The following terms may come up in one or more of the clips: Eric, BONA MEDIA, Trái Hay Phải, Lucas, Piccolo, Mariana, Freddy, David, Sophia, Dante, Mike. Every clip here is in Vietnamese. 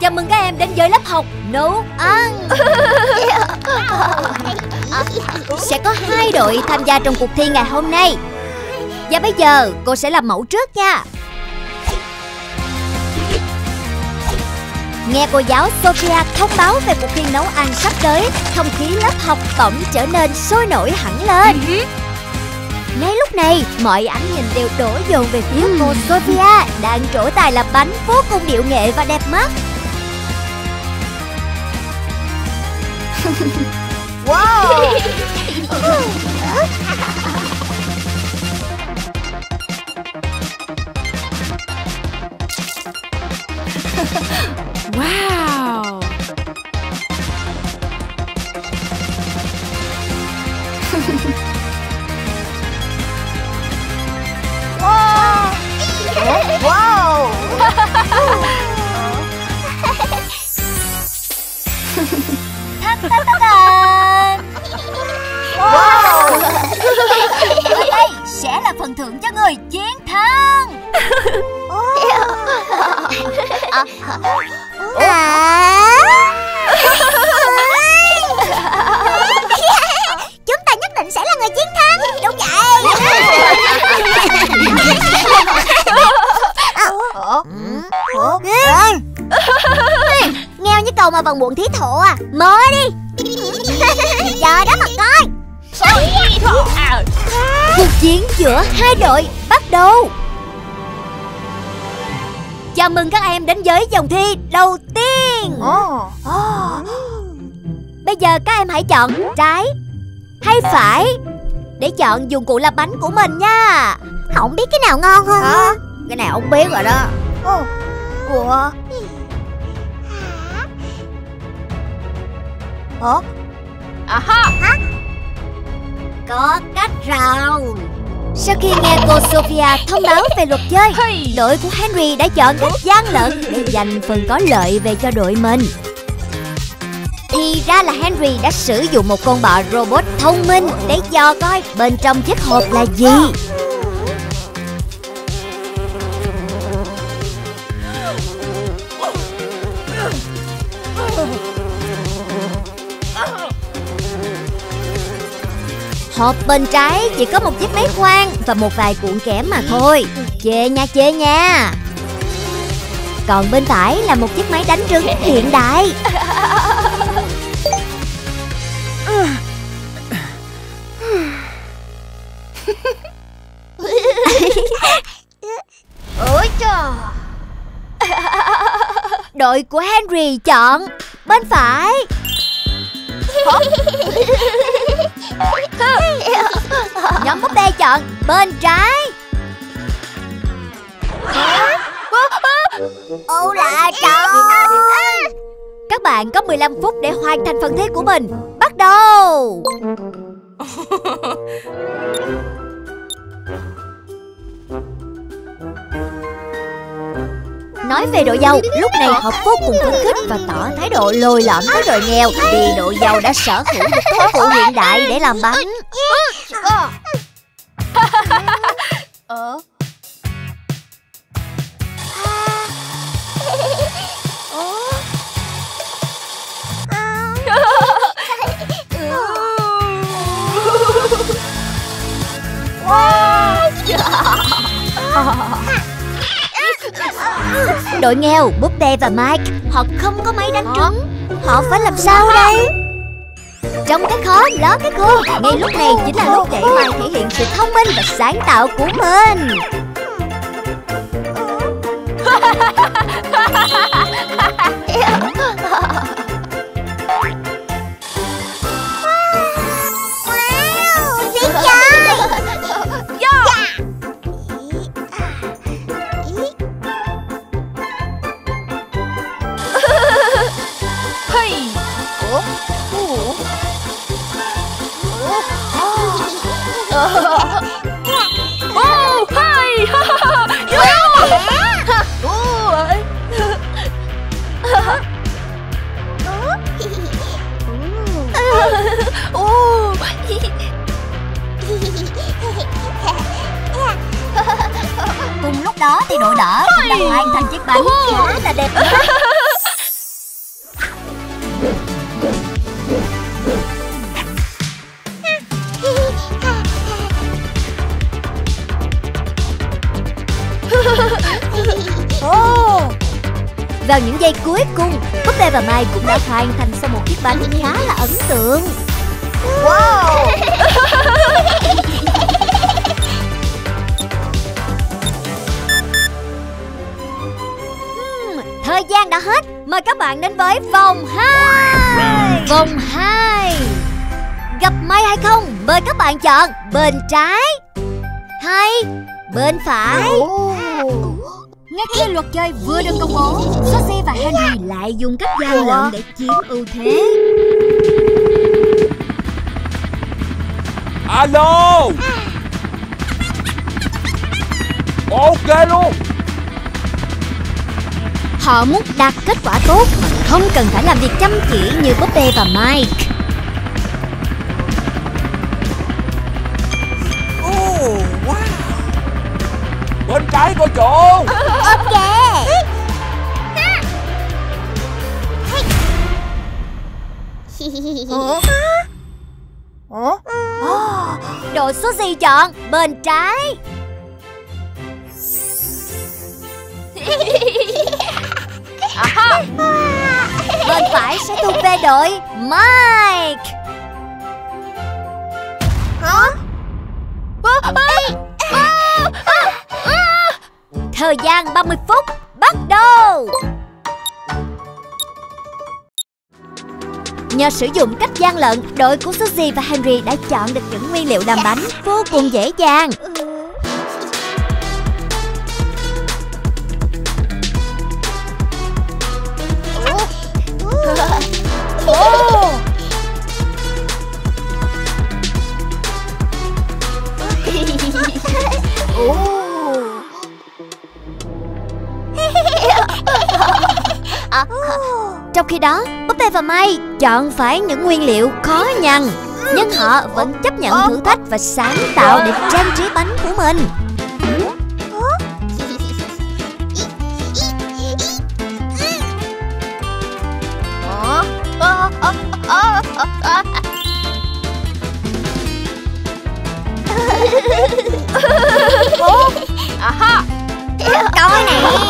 Chào mừng các em đến với lớp học nấu ăn. Sẽ có 2 đội tham gia trong cuộc thi ngày hôm nay. Và bây giờ cô sẽ làm mẫu trước nha. Nghe cô giáo Sophia thông báo về cuộc thi nấu ăn sắp tới, không khí lớp học bỗng trở nên sôi nổi hẳn lên. Ngay lúc này, mọi ánh nhìn đều đổ dồn về phía cô Sophia đang trổ tài làm bánh vô cùng điệu nghệ và đẹp mắt. Wow! Wow! Wow! Wow! Và đây sẽ là phần thưởng cho người chiến thắng. Chúng ta nhất định sẽ là người chiến thắng, đúng vậy. Nghèo như cầu mà vòng muộn thí thụ à. Mở đi. Chờ đó mà coi. Cuộc chiến giữa 2 đội bắt đầu. Chào mừng các em đến với vòng thi đầu tiên. Bây giờ các em hãy chọn trái hay phải để chọn dụng cụ làm bánh của mình nha. Không biết cái nào ngon hơn à? Cái nào không biết rồi đó. Ủa? Ủa? Hả? Có cách rồi. Sau khi nghe cô Sophia thông báo về luật chơi, đội của Henry đã chọn cách gian lận để giành phần có lợi về cho đội mình. Thì ra là Henry đã sử dụng một con bọ robot thông minh để dò coi bên trong chiếc hộp là gì. Hộp bên trái chỉ có một chiếc máy khoan và một vài cuộn kẽm mà thôi. Chê nha, chê nha. Còn bên phải là một chiếc máy đánh trứng hiện đại. Ôi trời. Đội của Henry chọn bên phải. Nhóm búp bê chọn bên trái. Ô là trời. Các bạn có 15 phút để hoàn thành phần thi của mình. Bắt đầu. Nói về đội giàu, lúc này họ vô cùng phấn khích và tỏ thái độ lồi lõm với đội nghèo vì đội giàu đã sở hữu một công cụ hiện đại để làm bánh. Đội nghèo, búp bê và Mike, họ không có máy đánh trứng. Họ phải làm sao đây? Trong cái khó, ló cái khôn. Ngay lúc này chính là lúc để Mike thể hiện sự thông minh và sáng tạo của mình. Cùng lúc đó thì đội đỏ đã hoàn thành chiếc bánh khá là đẹp. Oh. Vào những giây cuối cùng, búp bê và Mai cũng đã hoàn thành xong một chiếc bánh khá là ấn tượng. Wow. Thời gian đã hết. Mời các bạn đến với vòng 2. Vòng 2. Gặp may hay không? Mời các bạn chọn bên trái hay bên phải. Ngay khi luật chơi vừa được công bố, Sophie và Henry lại dùng cách gian lận để chiếm ưu thế. Alo. Ok luôn. Họ muốn đạt kết quả tốt mà không cần phải làm việc chăm chỉ như Poppy và Mike. Oh, wow. Bên trái có chỗ. Ok. Đội số gì chọn bên trái? Aha. Bên phải sẽ thuộc về đội Mike. Hả? Thời gian 30 phút bắt đầu. Nhờ sử dụng cách gian lận, đội của Suzy và Henry đã chọn được những nguyên liệu làm bánh vô cùng dễ dàng. Trong khi đó, Poppy và Mai chọn phải những nguyên liệu khó nhằn, nhưng họ vẫn chấp nhận thử thách và sáng tạo để trang trí bánh của mình. Coi nè.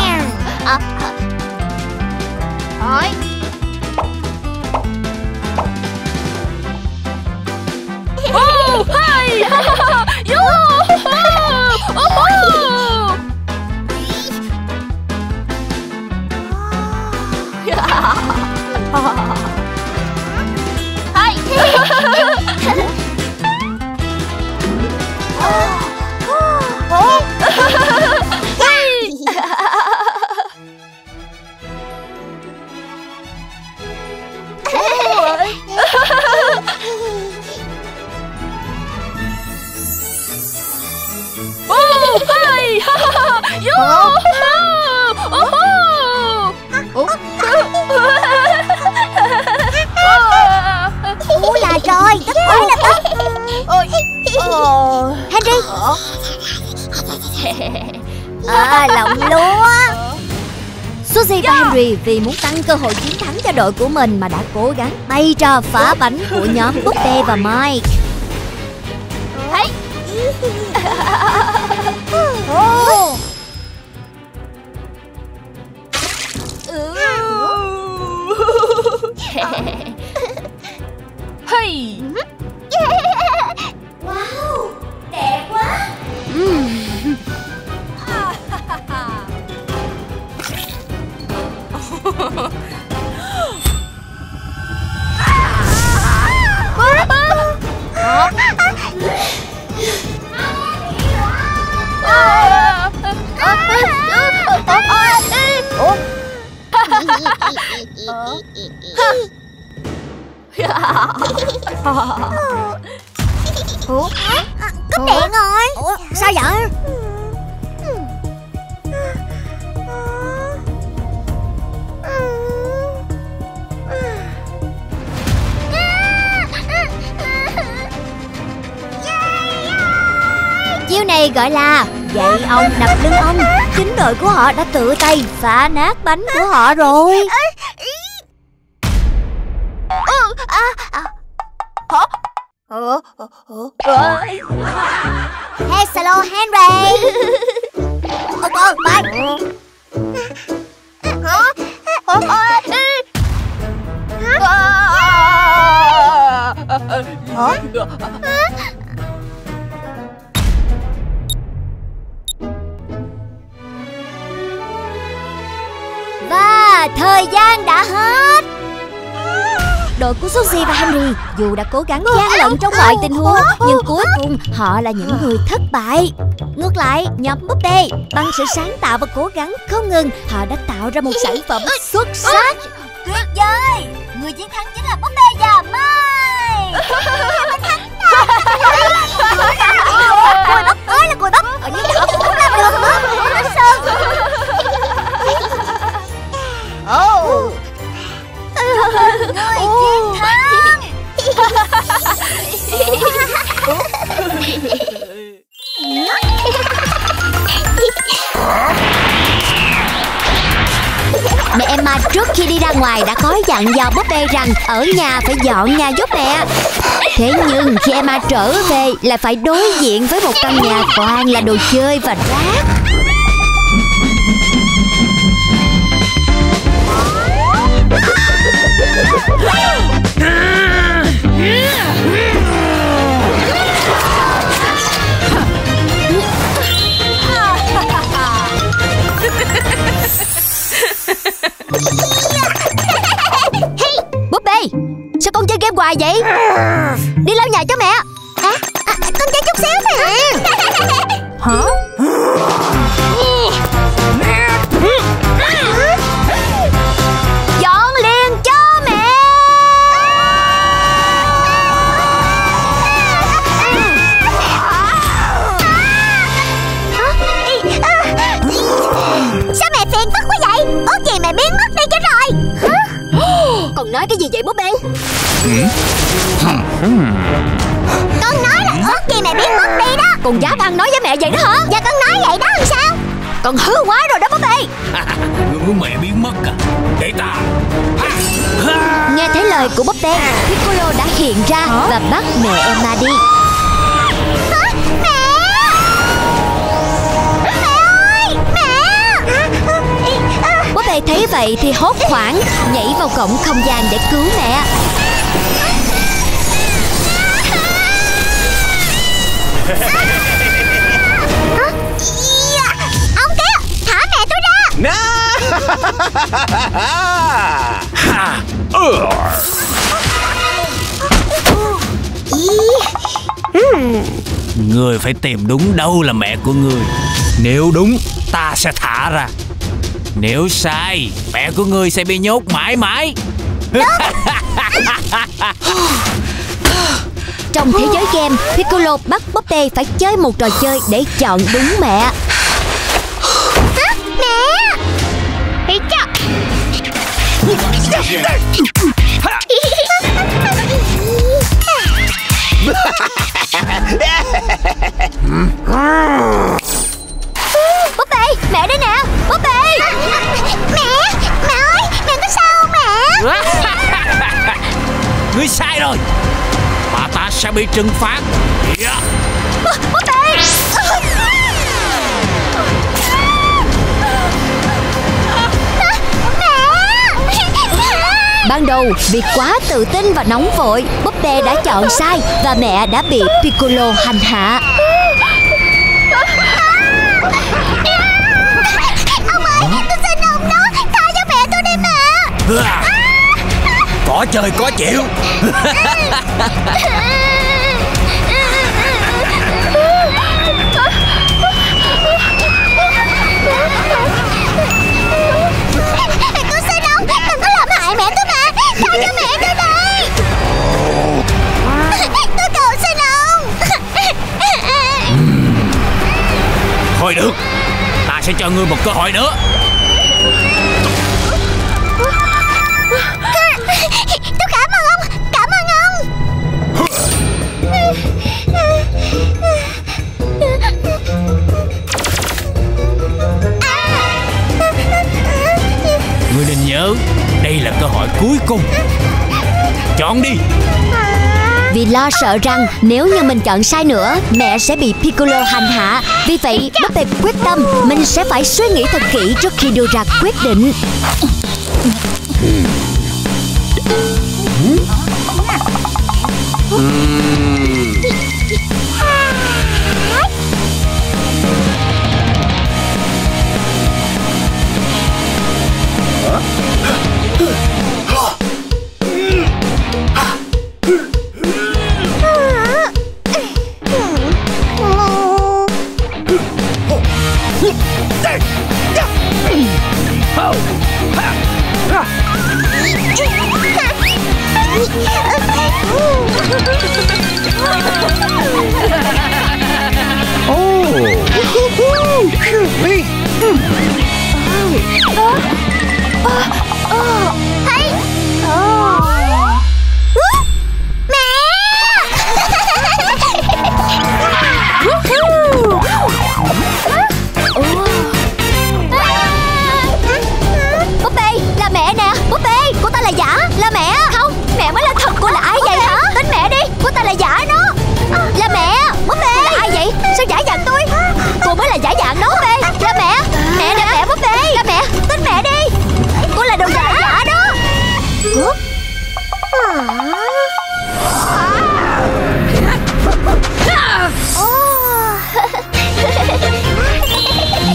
Vì muốn tăng cơ hội chiến thắng cho đội của mình mà đã cố gắng bày trò phá bánh của nhóm Poppy và Mike. Hey. Wow, đẹp quá. Cúp điện rồi. Ủa, sao vậy? Chiêu này gọi là dậy ông đập lưng ông. Chính đội của họ đã tự tay phá nát bánh của họ rồi. Hey, hello Henry. Bye. Và thời gian đã hết. Đội của Sophia và Henry dù đã cố gắng gian lận trong mọi tình huống, nhưng cuối cùng họ là những người thất bại. Ngược lại, nhóm búp bê bằng sự sáng tạo và cố gắng không ngừng, họ đã tạo ra một sản phẩm xuất sắc. Tuyệt vời! Người chiến thắng chính là búp bê già Mai. Cùi bắp ơi là cùi bắp, ở những chỗ cũng không làm được nữa. Nó sơn. Người chiến thắng. Mẹ Emma trước khi đi ra ngoài đã có dặn dò búp bê rằng ở nhà phải dọn nhà giúp mẹ. Thế nhưng khi Emma trở về lại phải đối diện với một căn nhà toàn là đồ chơi và rác. Búp bê, sao con chơi game hoài vậy? Đi lau nhà cho mẹ. Con chơi chút xíu nè. Hả? Nói cái gì vậy búp bê? Con nói là ước gì mẹ biến mất đi đó. Con dám ăn nói với mẹ vậy đó hả? Dạ con nói vậy đó làm sao? Con hư quá rồi đó búp bê. Người muốn mẹ biến mất à? Để ta. Nghe thấy lời của búp bê, Piccolo đã hiện ra và bắt mẹ Emma đi. Thấy vậy thì hốt hoảng nhảy vào cổng không gian để cứu mẹ. Ông kia, thả mẹ tôi ra. Người phải tìm đúng đâu là mẹ của người. Nếu đúng, ta sẽ thả ra. Nếu sai, mẹ của ngươi sẽ bị nhốt mãi mãi. Trong thế giới game, Piccolo bắt búp bê phải chơi một trò chơi để chọn đúng mẹ. Mẹ! Hãy chọn. Búp bê, mẹ đây nè. Búp bê. Mẹ ơi, mẹ có sao không mẹ? Ngươi sai rồi. Bà ta sẽ bị trừng phạt. Búp bê. Ban đầu vì quá tự tin và nóng vội, búp bê đã chọn sai và mẹ đã bị Piccolo hành hạ. Có chơi có chịu. Cô xin ông, đừng có làm hại mẹ tôi mà. Tha cho mẹ tôi đây. Tôi cầu xin ông. Thôi được, ta sẽ cho ngươi một cơ hội nữa. Ngươi nên nhớ, đây là cơ hội cuối cùng. Chọn đi. vì lo sợ rằng nếu như mình chọn sai nữa, mẹ sẽ bị Piccolo hành hạ. Vì vậy, bất tịch quyết tâm, mình sẽ phải suy nghĩ thật kỹ trước khi đưa ra quyết định.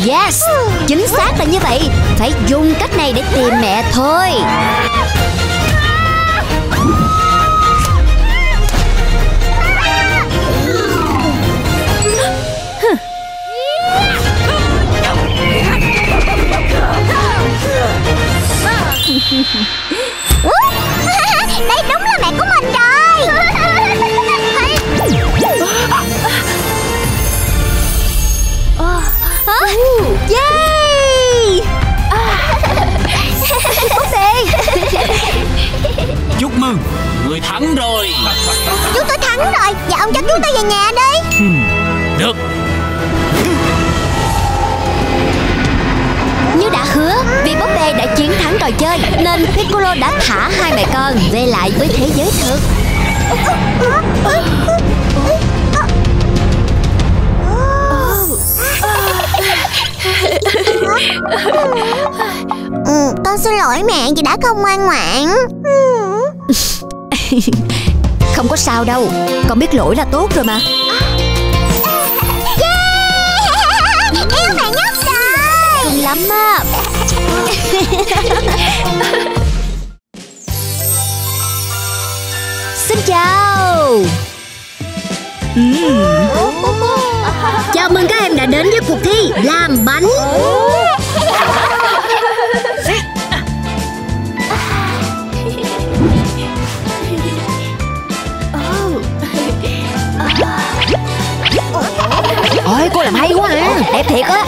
Yes, chính xác là như vậy. Phải dùng cách này để tìm mẹ thôi. Đây đúng là mẹ của mình rồi. Yay! Chúc mừng, người thắng rồi. Chú tôi thắng rồi, và ông cho chúng tôi về nhà đi. Được. Như đã hứa, vì búp bê đã chiến thắng trò chơi nên Piccolo đã thả hai mẹ con về lại với thế giới thực. Con xin lỗi mẹ vì đã không ngoan ngoãn. Không có sao đâu, con biết lỗi là tốt rồi mà. Yeah! Yêu mẹ nhất rồi. Hay lắm á. Xin chào. Chào mừng các em đã đến với cuộc thi làm bánh. Ôi, cô làm hay quá hả? Đẹp thiệt á.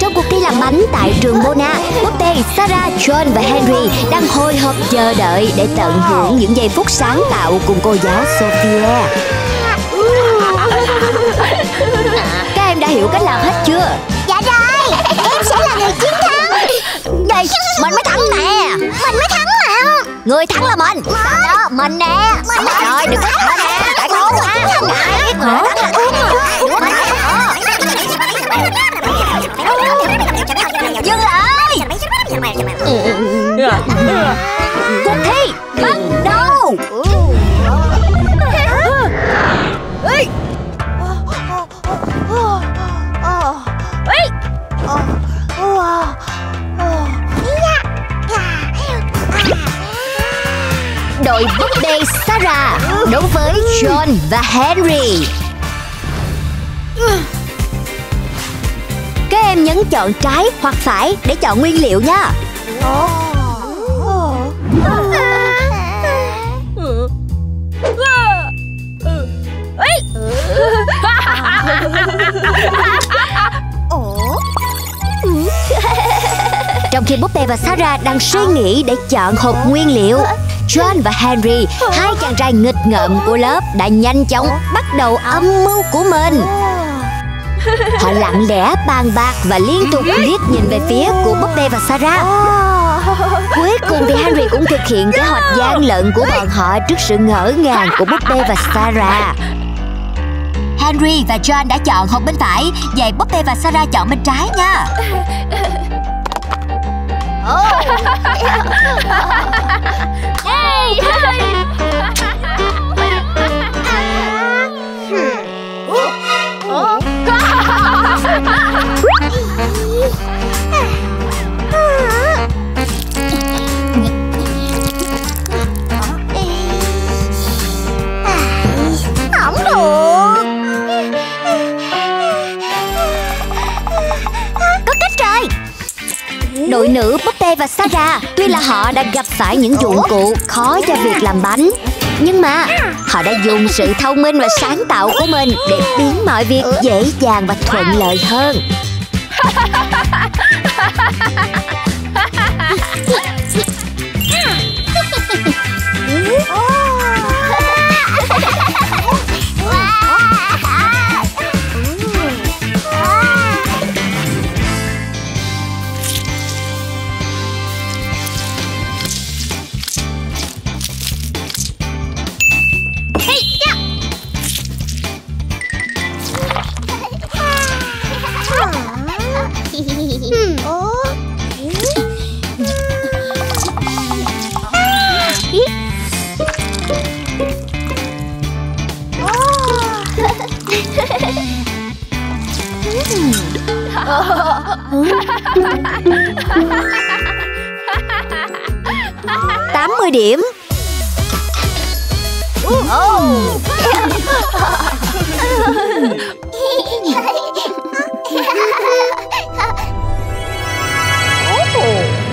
Trong cuộc thi làm bánh tại trường Bona, Dante, Sarah, John và Henry đang hồi hộp chờ đợi để tận hưởng những giây phút sáng tạo cùng cô giáo Sophia. Các em đã hiểu cách làm hết chưa? Dạ rồi, em sẽ là người chiến thắng. Đây, mình mới thắng nè. Mình mới thắng mà. Người thắng là mình. Đó, mình nè. Rồi, đừng có thắng nè. Tại cố quá. Đấy, mình thắng là mình. Dừng lại. Cuộc thi bắt đầu. Đội búp bê Sarah đấu với John và Henry. Các em nhấn chọn trái hoặc phải để chọn nguyên liệu nha. Trong khi búp bê và Sarah đang suy nghĩ để chọn hộp nguyên liệu, John và Henry, hai chàng trai nghịch ngợm của lớp, đã nhanh chóng bắt đầu âm mưu của mình. Họ lặng lẽ bàn bạc và liên tục liếc nhìn về phía của Poppy và Sarah. Cuối cùng thì Henry cũng thực hiện kế hoạch gian lận của bọn họ trước sự ngỡ ngàng của Poppy và Sarah. Henry và John đã chọn hộp bên phải, vậy Poppy và Sarah chọn bên trái nha. Không được. Có cách rồi. Đội nữ Poppy và Sarah tuy là họ đã gặp phải những dụng cụ khó cho việc làm bánh, nhưng mà họ đã dùng sự thông minh và sáng tạo của mình để biến mọi việc dễ dàng và thuận lợi hơn. Điểm.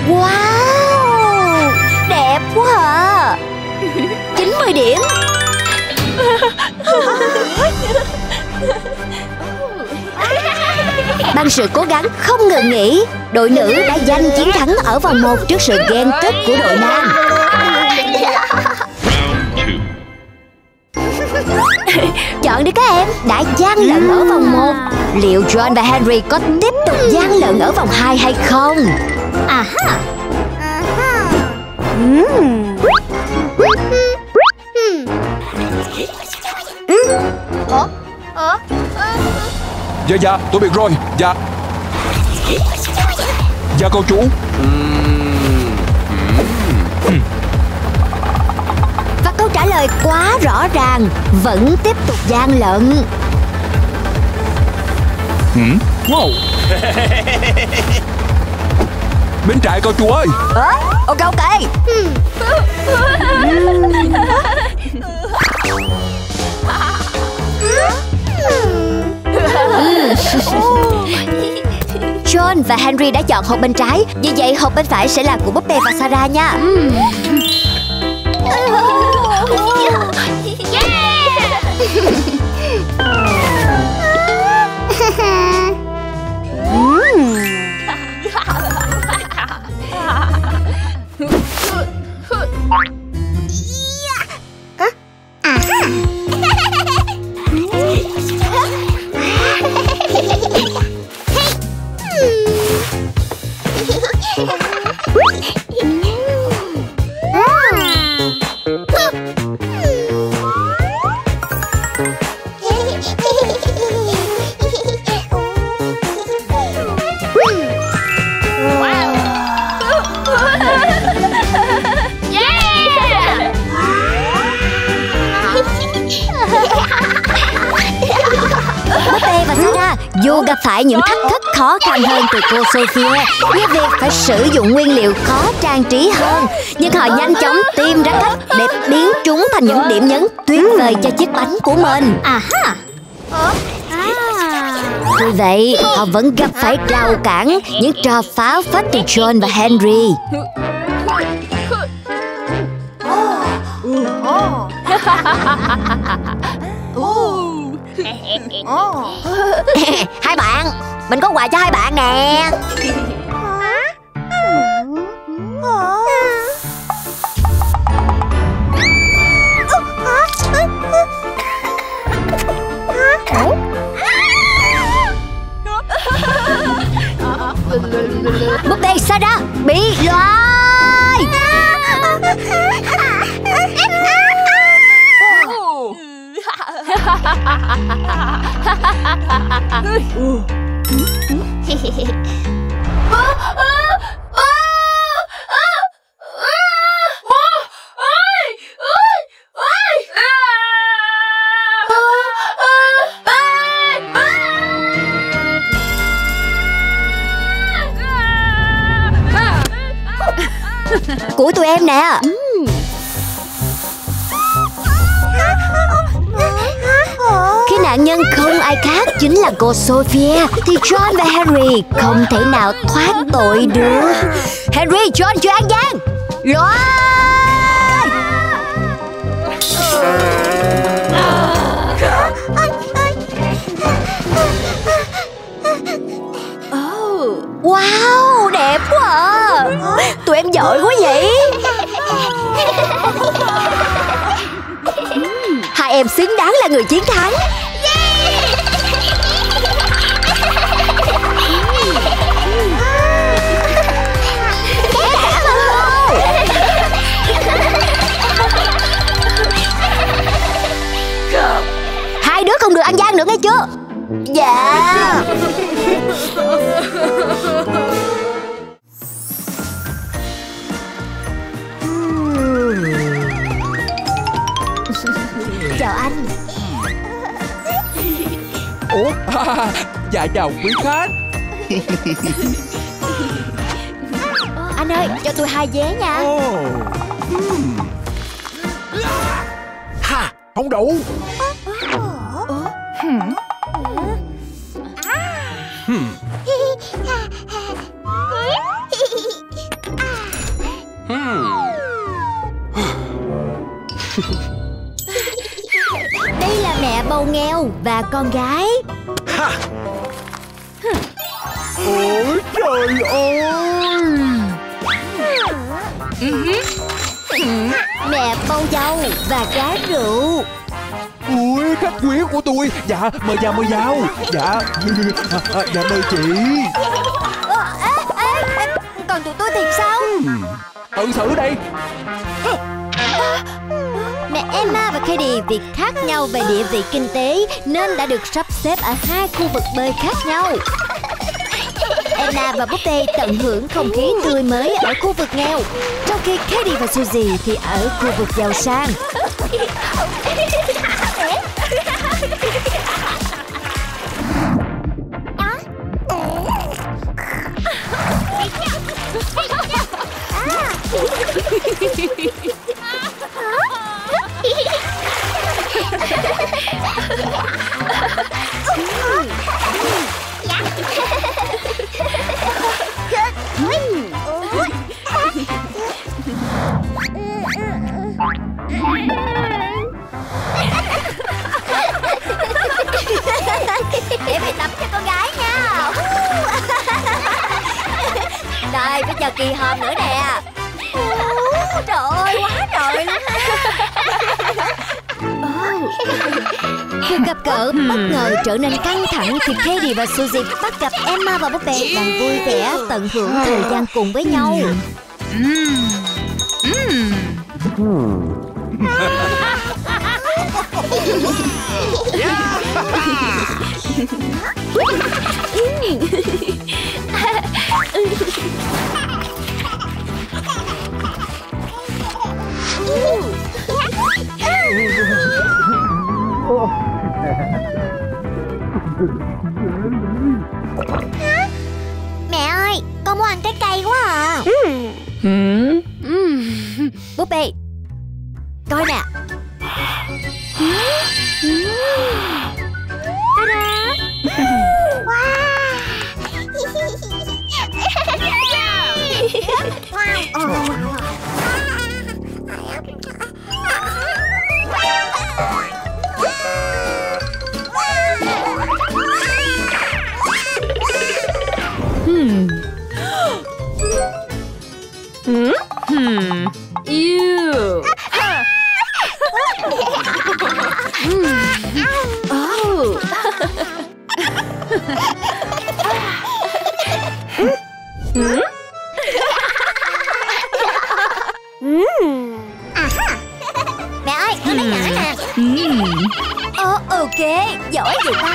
Wow, đẹp quá hả? 90 điểm. Bằng sự cố gắng không ngừng nghỉ, đội nữ đã giành chiến thắng ở vòng 1 trước sự ghen tức của đội nam. Chọn đi các em, đã gian lận ở vòng 1. Liệu John và Henry có tiếp tục gian lận ở vòng 2 hay không? Dạ, tôi biết rồi. Dạ cô chú. Và câu trả lời quá rõ ràng, vẫn tiếp tục gian lận. Wow. Bến trại cô chú ơi. Ok. John và Henry đã chọn hộp bên trái, vì vậy hộp bên phải sẽ là của Poppy và Sarah nha. Dù gặp phải những thách thức khó khăn hơn từ cô Sophia như việc phải sử dụng nguyên liệu khó trang trí hơn, nhưng họ nhanh chóng tìm ra cách để biến chúng thành những điểm nhấn tuyệt vời cho chiếc bánh của mình. Tuy vậy, họ vẫn gặp phải rào cản, những trò phá phách từ John và Henry. Hai bạn, mình có quà cho hai bạn nè. Búp bê Sarah bị loại. Của tụi em nè. Khi nạn nhân không ai khác chính là cô Sophia thì John và Harry không thể nào thoát tội được. Harry, John chưa ăn gian. Wow, đẹp quá à. Tụi em giỏi quá vậy. Hai em xứng đáng là người chiến thắng. Hai đứa không được ăn gian nữa nghe chưa? Dạ. Chào anh. Ủa, dạ chào quý khách. Anh ơi, cho tôi hai vé nha. Ha, không đủ. Đây là mẹ bầu nghèo và con gái. Ôi trời ơi. Mẹ bầu dâu và gái rượu. Ui, khách quý của tôi. Dạ, mời vào, mời vào. Dạ, dạ mời chị. Còn tụi tôi thì sao? Tự xử đây. Mẹ Emma và Katie vì khác nhau về địa vị kinh tế nên đã được sắp xếp ở hai khu vực bơi khác nhau. Emma và Búp Bê tận hưởng không khí tươi mới ở khu vực nghèo, trong khi Katie và Suzy thì ở khu vực giàu sang. Để mày tắm cho con gái nha. Đây, bây giờ kỳ hòm nữa nè. Trời ơi, quá trời luôn. Cuộc gặp gỡ bất ngờ trở nên căng thẳng khi Katie và Suzy bắt gặp Emma và Búp Bê đang vui vẻ tận hưởng thời gian cùng với nhau. Mẹ ơi, con muốn ăn trái cây quá à. Búp Bê, coi nè. Mẹ ơi, con lấy nhỏ nè. Ok, giỏi vậy ta.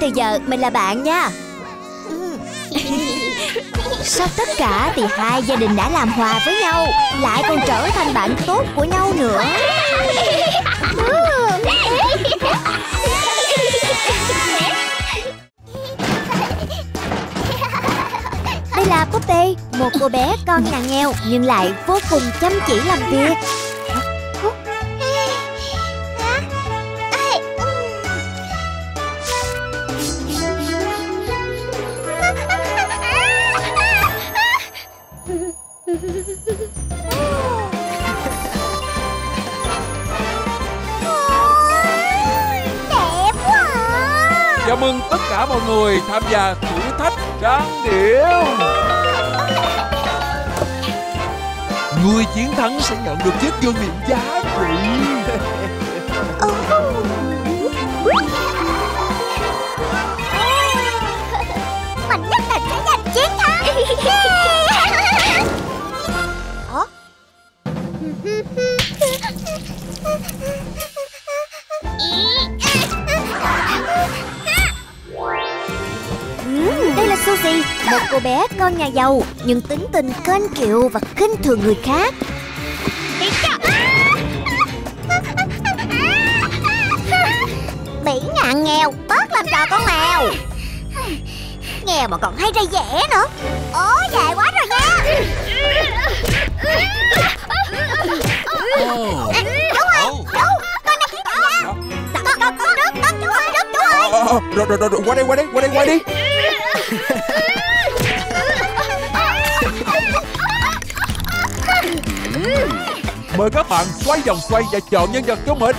Từ giờ mình là bạn nha. Sau tất cả thì hai gia đình đã làm hòa với nhau, lại còn trở thành bạn tốt của nhau nữa. Đây là Poppy, một cô bé con nhà nghèo nhưng lại vô cùng chăm chỉ làm việc. Mọi người tham gia thử thách trang điểm. Người chiến thắng sẽ nhận được chiếc vương miện giá trị. Mình nhất định sẽ giành chiến thắng. Một cô bé con nhà giàu nhưng tính tình kênh kiệu và khinh thường người khác. Bỉ ngạn nghèo, bớt làm trò con mèo. Nghèo mà còn hay ra vẻ nữa. Ố, dài quá rồi nha. Rồi, qua đây. Mời các bạn xoay vòng xoay và chọn nhân vật của mình.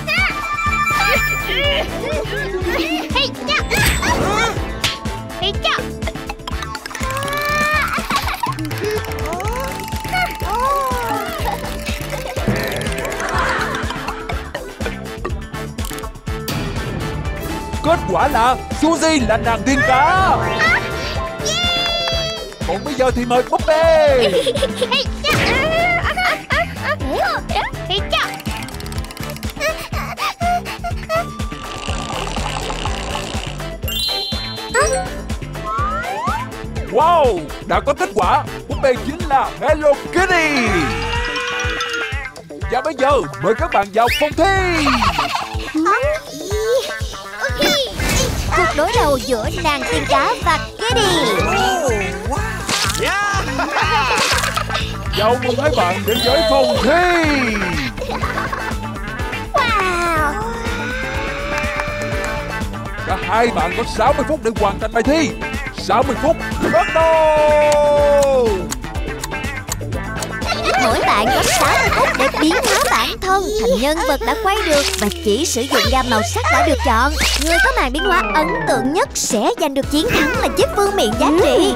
Kết quả là Suzy là nàng tiên cá. Còn bây giờ thì mời Poppy. Wow, đã có kết quả. Poppy chính là Hello Kitty. Và bây giờ mời các bạn vào phòng thi. Cuộc đối đầu giữa nàng tiên cá và Kitty. Chào mừng các bạn đến với phòng thi. Wow. Cả hai bạn có 60 phút để hoàn thành bài thi. 60 phút bắt đầu. Mỗi bạn có 60 phút để biến hóa bản thân thành nhân vật đã quay được và chỉ sử dụng gam màu sắc đã được chọn. Người có màn biến hóa ấn tượng nhất sẽ giành được chiến thắng là chiếc vương miện giá trị.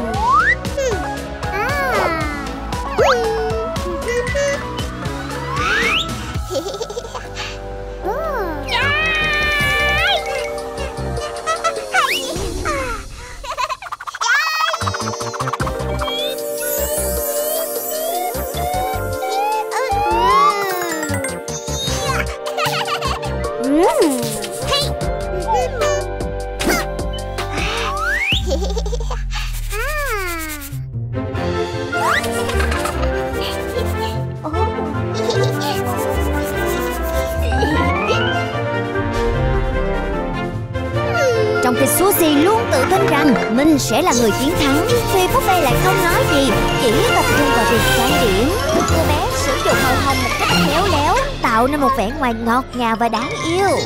Suzy luôn tự tin rằng mình sẽ là người chiến thắng vì Poppy lại không nói gì, chỉ tập trung vào việc trang điểm. Cô bé sử dụng màu hồng một cách khéo léo, tạo nên một vẻ ngoài ngọt ngào và đáng yêu.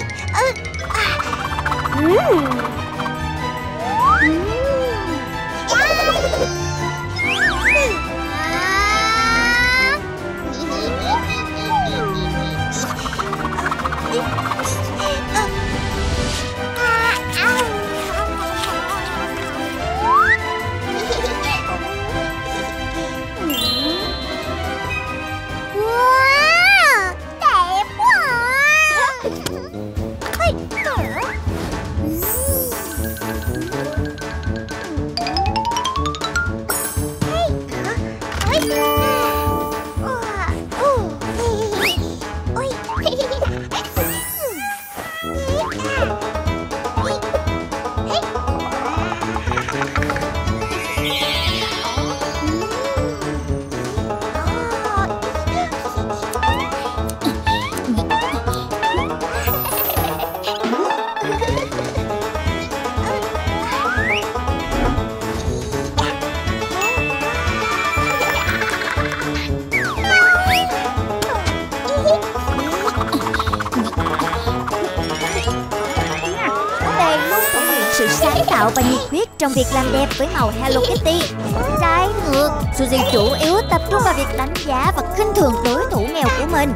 Và nhiệt huyết trong việc làm đẹp với màu Hello Kitty. Trái ngược, Suzy chủ yếu tập trung vào việc đánh giá và khinh thường đối thủ nghèo của mình.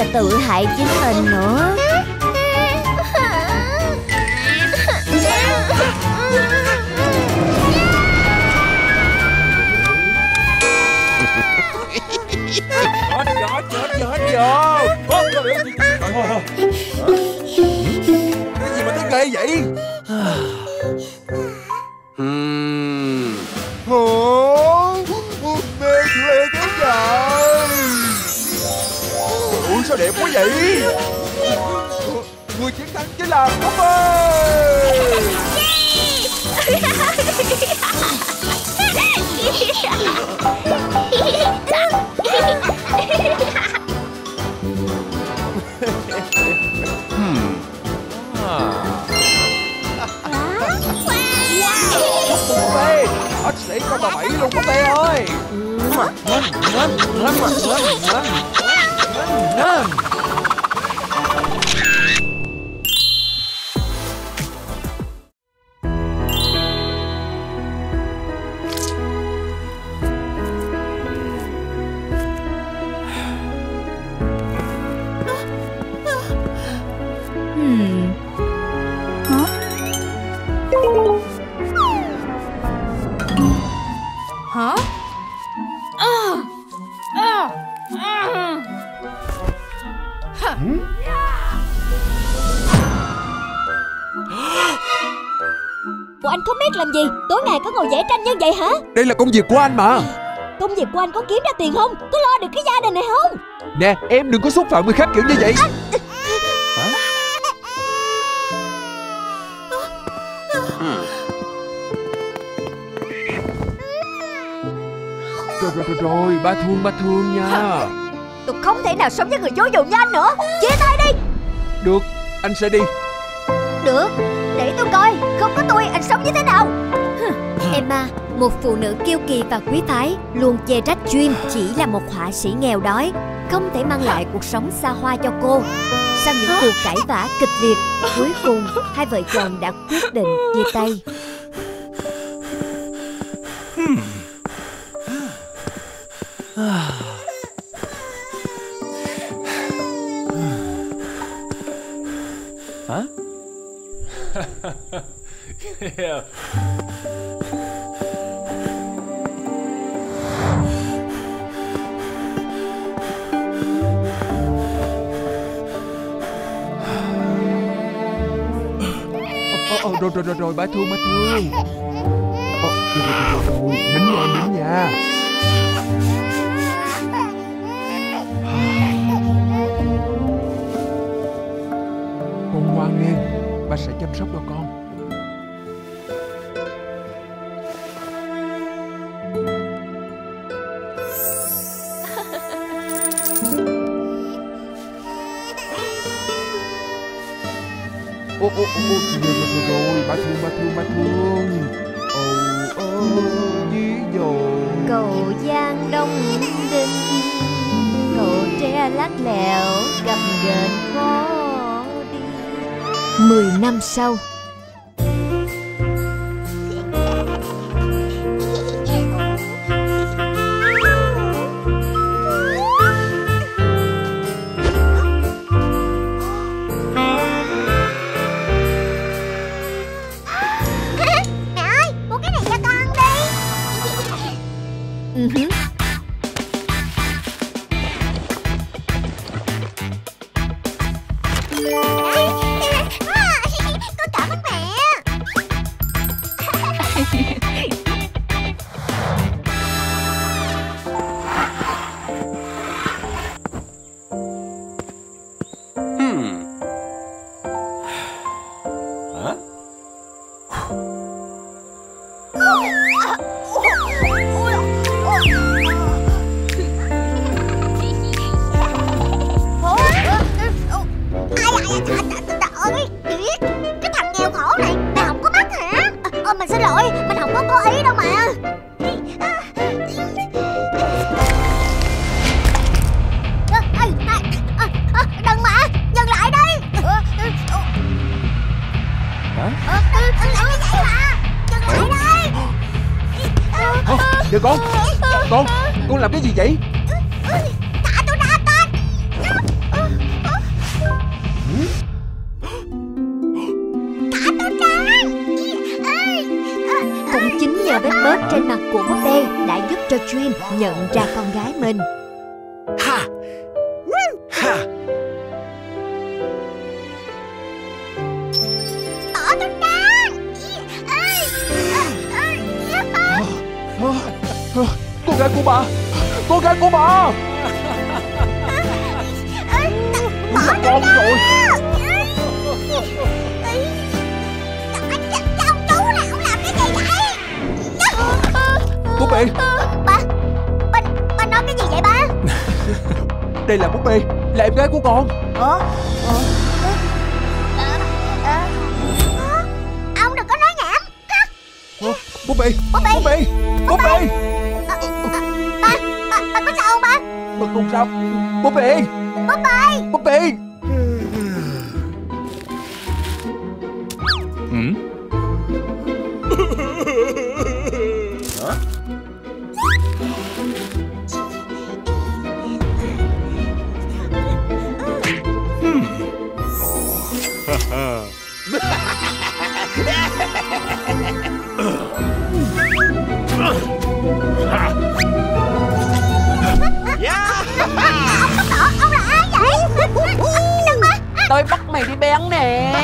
là tự hại chính mình nữa. Cái gì mà thấy ghê vậy? Mê ghê cái trời. Ủa sao đẹp quá vậy? Người chiến thắng chính là Búp ơi. Hết sĩ con bà Bảy luôn có tê ơi. Làm gì? Tối ngày có ngồi vẽ tranh như vậy hả? Đây là công việc của anh mà. Công việc của anh có kiếm ra tiền không? Có lo được cái gia đình này không? Nè, em đừng có xúc phạm người khác kiểu như vậy. Rồi, ba thương nha. Tôi không thể nào sống với người vô dụng như anh nữa. Chia tay đi. Được, anh sẽ đi. Được, để tôi coi không có tôi anh sống như thế nào. Emma, một phụ nữ kiêu kỳ và quý phái, luôn chê trách Jim chỉ là một họa sĩ nghèo đói, không thể mang lại cuộc sống xa hoa cho cô. Sau những cuộc cãi vã kịch liệt, cuối cùng hai vợ chồng đã quyết định chia tay. Yeah. Rồi bà thương. Rồi nín nha. Con ngoan nghe, ba sẽ chăm sóc cho con. Rồi, bà thương. Dí dồ. Cầu Giang Đông Đinh, cậu tre lát lẹo cầm gợn khó đi. 10 năm sau. Con làm cái gì vậy? Thả tôi ra tên. Cũng chính nhờ vết bớt trên mặt của búp bê đã giúp cho Dream nhận ra con gái mình. Ha. Ha. Cô gái của bà, cô gái của bà. Bỏ con rồi. Búp bê. Ba nói cái gì vậy ba? Đây là búp bê, là em gái của con. Hả? Ông đừng có nói nhảm. Búp bê. Búp bê. Búp bê. Ba có sao không ba? Ba không sao. Búp bê. Búp bê. Búp bê. Tôi bắt mày đi bén nè.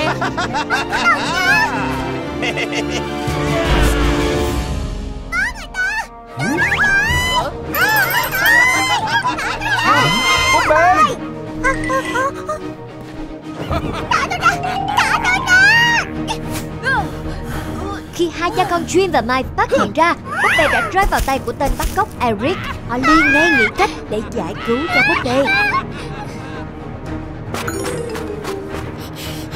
Khi hai cha con Dream và Mike phát hiện ra búp bê đã rơi vào tay của tên bắt cóc Eric, họ liền ngay nghĩ cách để giải cứu cho búp bê.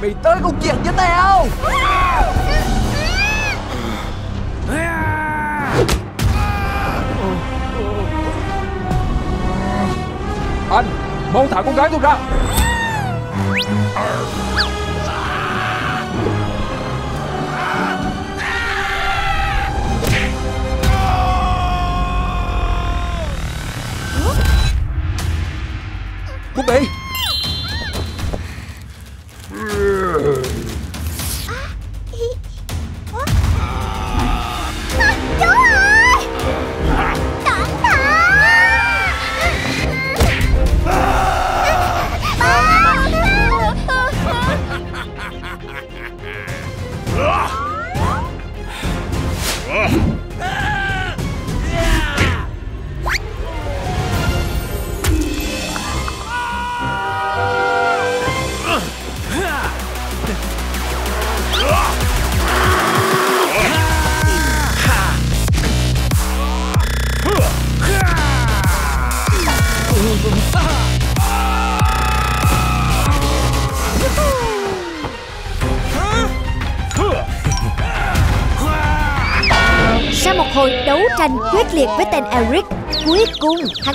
Mày tới công chuyện với tao. Anh mau thả con gái tôi ra. Búp bê. Hồi đấu tranh quyết liệt với tên Eric, cuối cùng hắn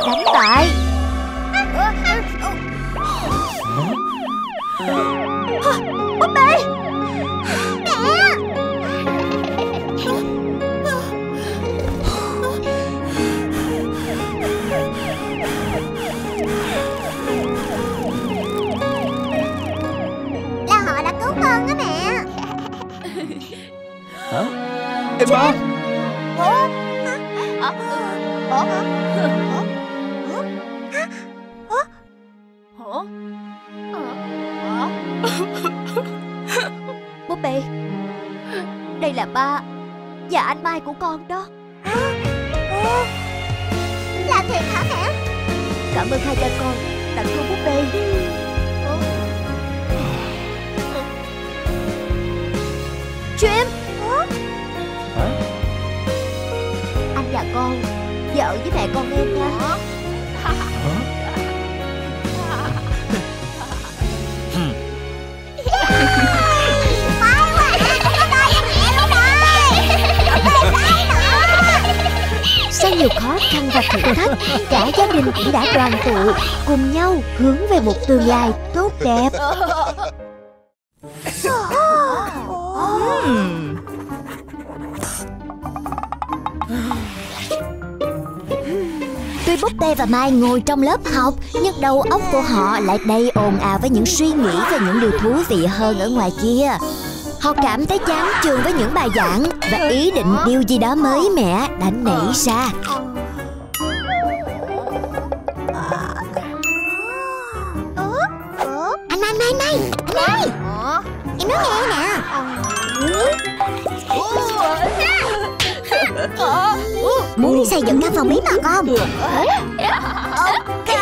đánh bại. Búp bê. Mẹ. Là họ đã cứu con đó mẹ. Hả? Em ba. Búp bê, đây là ba và anh Mai của con đó. Là thiệt hả mẹ? Cảm ơn hai cha con tặng con búp bê. Dream. Anh và con, vợ với mẹ con em nha. và thử thách, cả gia đình cũng đã đoàn tụ cùng nhau hướng về một tương lai tốt đẹp. Tuy Búp Bê và Mai ngồi trong lớp học, nhưng đầu óc của họ lại đầy ồn ào với những suy nghĩ về những điều thú vị hơn ở ngoài kia. Họ cảm thấy chán chường với những bài giảng và ý định điều gì đó mới mẻ đã nảy ra. Anh Mai, em nói nghe nè. Muốn đi xây dựng căn phòng bí mật không? Ok.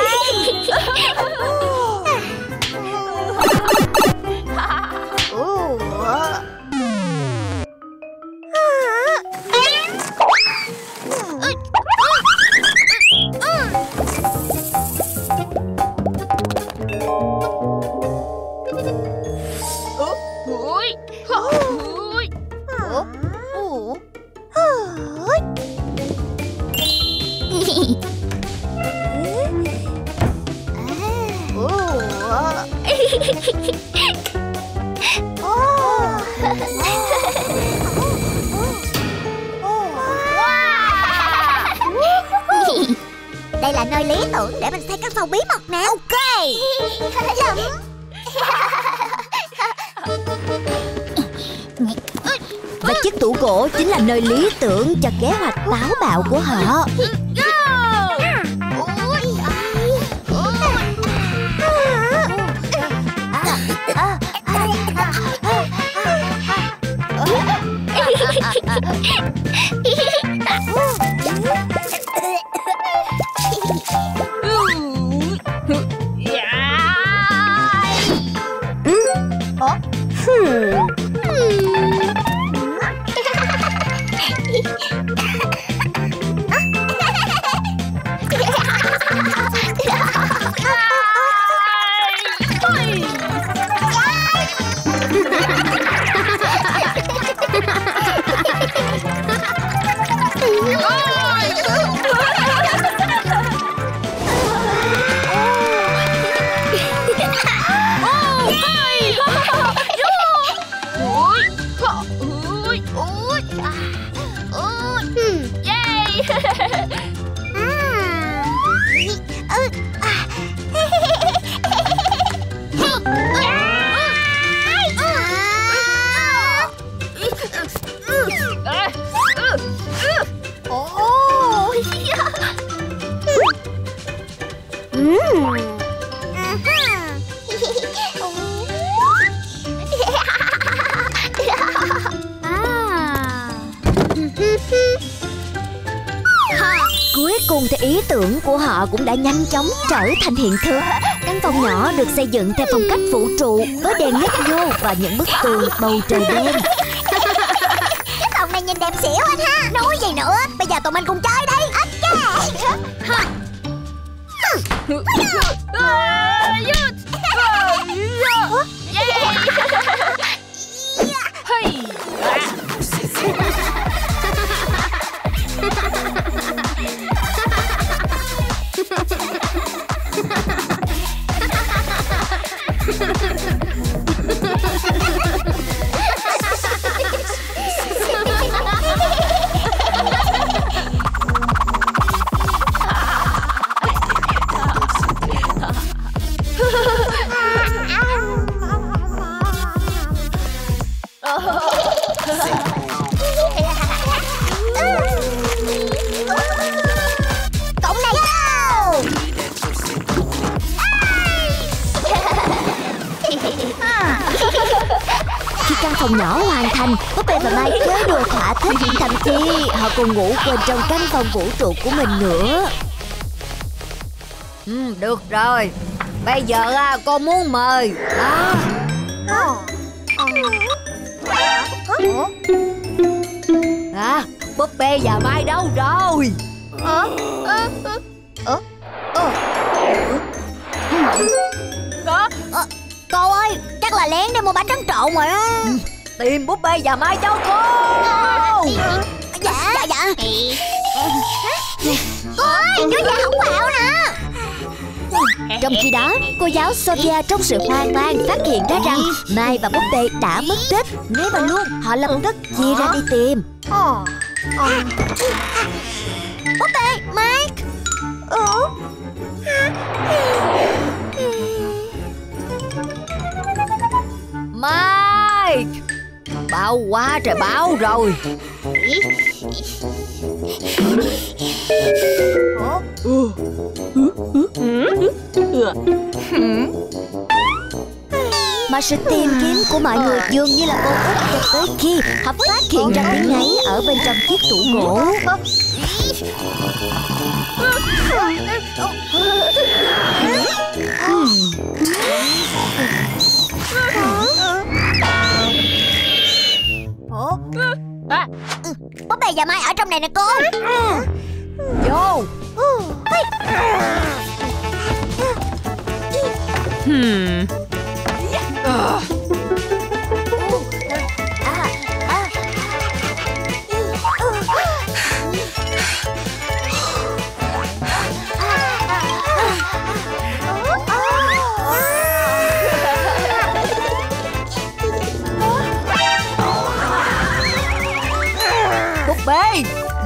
Đây là nơi lý tưởng để mình xây căn phòng bí mật nè. Ok. Và chiếc tủ gỗ chính là nơi lý tưởng cho kế hoạch táo bạo của họ. Cũng đã nhanh chóng trở thành hiện thực. Căn phòng nhỏ được xây dựng theo phong cách vũ trụ với đèn nhấp nhô và những bức tường bầu trời đêm. Cái phòng này nhìn đẹp xỉu anh ha. Nói gì nữa, bây giờ tụi mình cùng chơi đi. Còn ngủ quên trong căn phòng vũ trụ của mình nữa. Được rồi. Bây giờ cô muốn mời Búp Bê và Mai đâu rồi? Cô ơi, chắc là lén đi mua bánh tráng trộn rồi á. Tìm Búp Bê và Mai cháu cô. Dạ. Ôi, chú già hổng bạo nè. Trong khi đó, cô giáo Sophia trong sự hoang mang phát hiện ra rằng Mai và Búp Bê đã mất tích. Ngay vào luôn, họ lập tức chia ra đi tìm. Búp Bê, Mai. Mai, bão quá trời bão rồi. Mà sự tìm kiếm của mọi người dường như là vô ích cho tới khi họ phát hiện ra cái ngáy ở bên trong chiếc tủ gỗ. Búp Bê và Mai ở trong này nè cô. Vô. Búp Bê,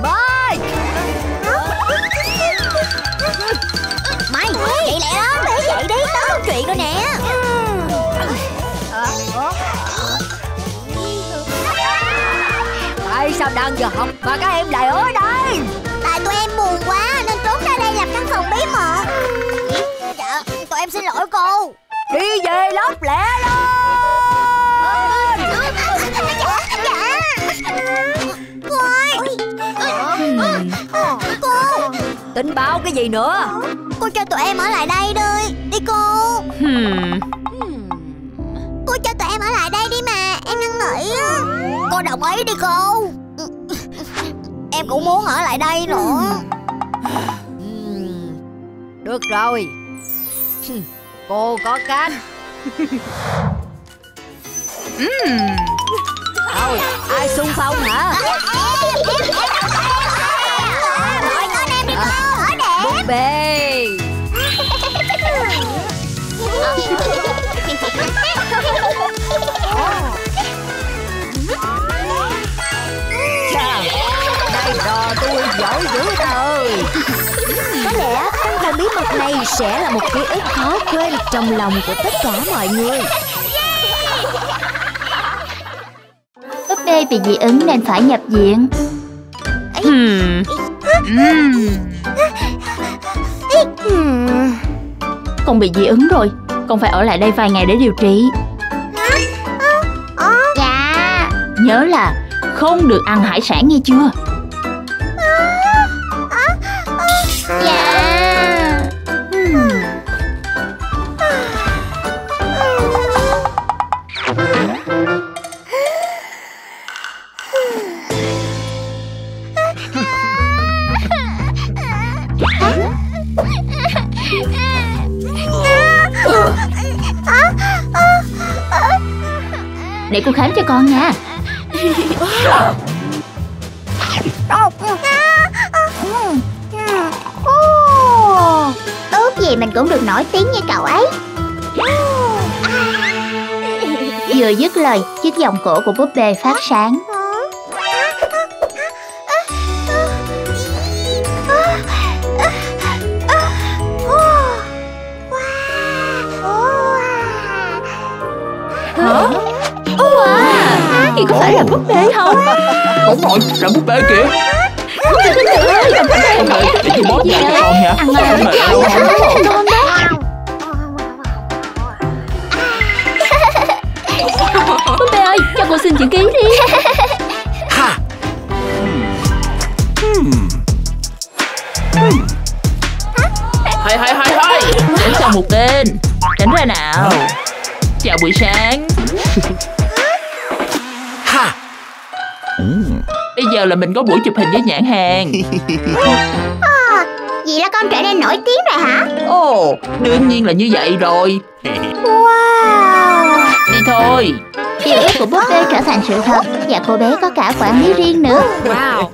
Mai. Mai, dậy lại đó, để dậy đi, tớ có chuyện rồi nè. Tại sao đang giờ học mà các em lại ở đây? Tại tụi em buồn quá nên trốn ra đây làm căn phòng bí mật. Dạ, tụi em xin lỗi cô. Đi về lớp lẻ lên. Cô tính báo cái gì nữa? Cô cho tụi em ở lại đây đi. Đi cô. Cô cho tụi em ở lại đây đi mà. Em đang nghỉ. Cô đồng ý đi cô. Em cũng muốn ở lại đây nữa. Được rồi. Cô có cách. Rồi, ai xung phong hả? Búp Bê. Chà, đây trò tôi giỏi dữ rồi. Có lẽ căn phòng bí mật này sẽ là một ký ức khó quên trong lòng của tất cả mọi người. Búp Bê bị dị ứng nên phải nhập viện. Con bị dị ứng rồi. Con phải ở lại đây vài ngày để điều trị. Dạ. Nhớ là không được ăn hải sản nghe chưa? Dạ. Để cô khám cho con nha. Ước gì mình cũng được nổi tiếng như cậu ấy. Vừa dứt lời, chiếc vòng cổ của Búp Bê phát sáng. Thì có phải là Búp Bê không? Đúng rồi, là Búp Bê kìa. Con ơi, để chị bóp nhẹ cho con nha. Búp Bê ơi, cho cô xin chữ ký đi. Hay. Để cho một tên. Tránh ra nào. Chào buổi sáng. Bây giờ là mình có buổi chụp hình với nhãn hàng. Vậy là con trở nên nổi tiếng rồi hả? Ồ, đương nhiên là như vậy rồi. Wow. Đi thôi. Điều ước của Búp Bê trở thành sự thật. Và cô bé có cả quản lý riêng nữa. Wow.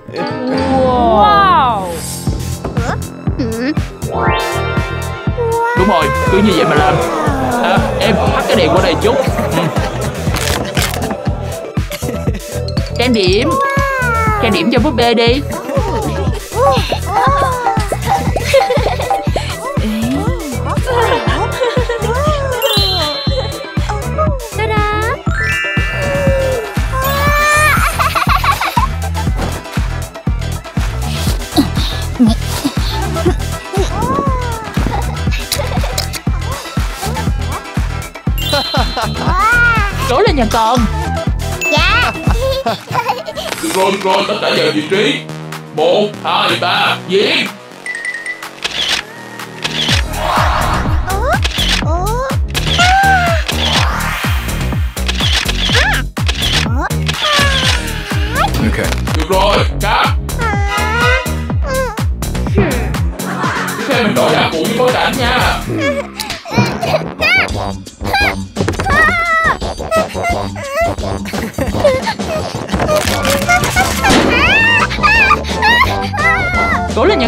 Đúng rồi, cứ như vậy mà làm. Em hắt cái đèn qua đây chút. Trang điểm cho búp bê đi. Rối lên nhà con. Dạ. Rồi tất cả về vị trí. 1, 2, 3, diễn. Okay. Được rồi, cắt. Tiếp theo mình đổi nhạc cụ với bối cảnh nha. Cố lên nha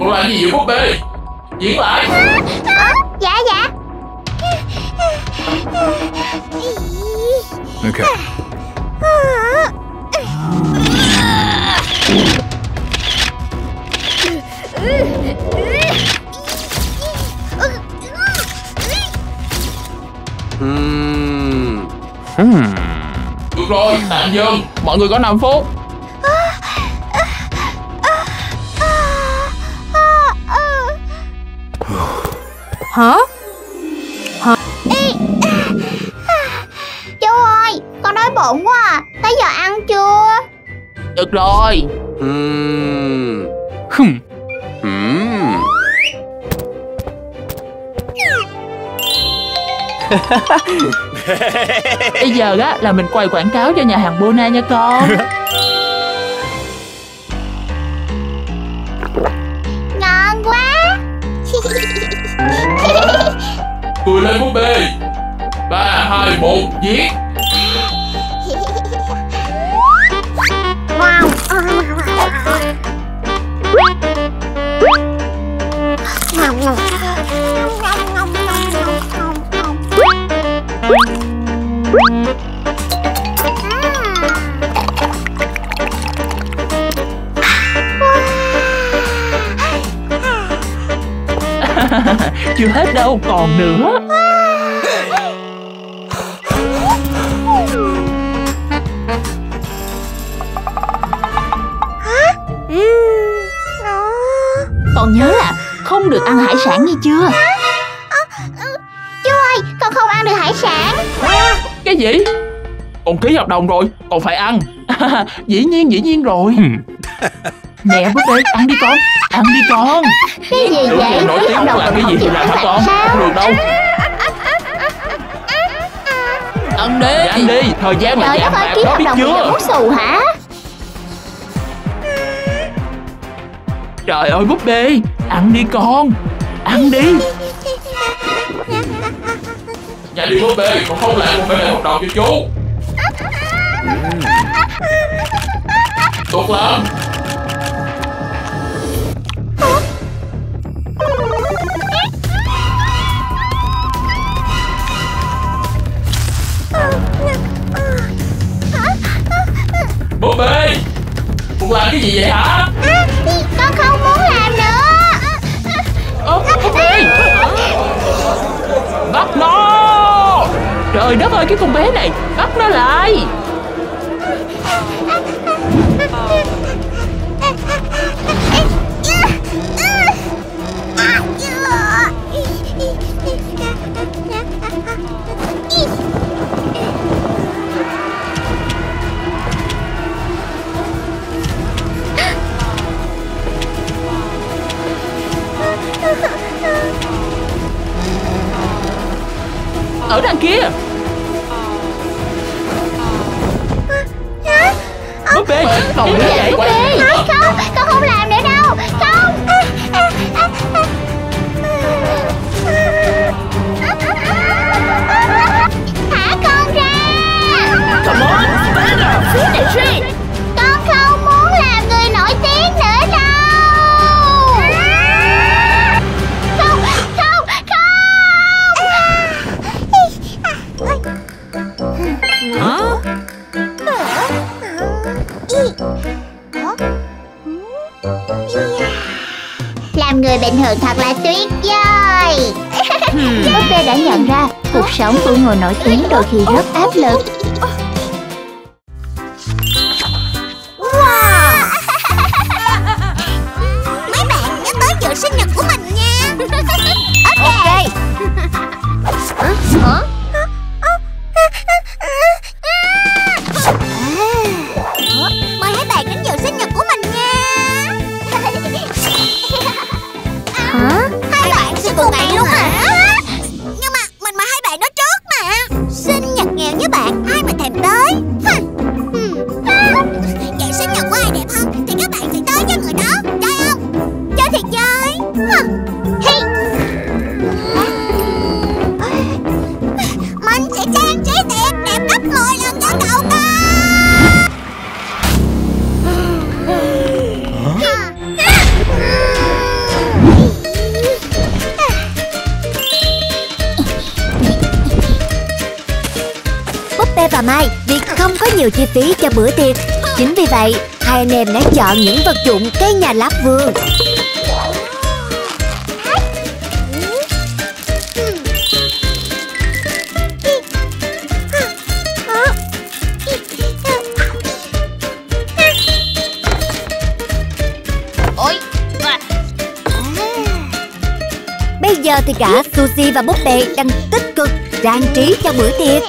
Con làm gì vậy búp bê? Diễn lại. Dạ dạ. Okay. Được rồi, tạm dừng. Mọi người có 5 phút. Hả? Bụng quá à. Tới giờ ăn chưa? Được rồi. Bây giờ á là mình quay quảng cáo cho nhà hàng Bona nha con. Ngon quá. Cười lên búp bê. 3, 2, 1, giết. Chưa hết đâu, còn nữa. Con nhớ là không được ăn hải sản nghe chưa? Chú ơi, con không ăn được hải sản. Cái gì? Con ký hợp đồng rồi, con phải ăn. Dĩ nhiên rồi. Nè búp bê, ăn đi con. Ăn đi con. Cái gì vậy? Nổi tiếng đâu làm cái gì thì làm hả con? Không được đâu. Ăn đi. Để ăn đi, thời gian là vàng bạc đó biết chưa? Xù hả? Trời ơi búp bê, ăn đi con. Ăn đi. Nhà đi búp bê, con không làm một bê hợp đồng cho chú. Tốt lắm. Búp bê, con làm cái gì vậy hả? Con không muốn làm nữa. Búp bê, bắt nó. Trời đất ơi, cái con bé này, bắt nó lại. Ở đằng kia. Búp bê, còn nữa vậy? Búp bê, không, con không làm nữa đâu. Không. thực thật là tuyệt vời. Búp bê đã nhận ra cuộc sống của người nổi tiếng đôi khi rất áp lực. Wow. Mấy bạn nhớ tới dự sinh nhật của mình nha. Ok. Hả? Chi phí cho bữa tiệc, chính vì vậy hai anh em đã chọn những vật dụng cái nhà lá vườn. Bây giờ thì cả Sushi và búp bê đang tích cực trang trí cho bữa tiệc.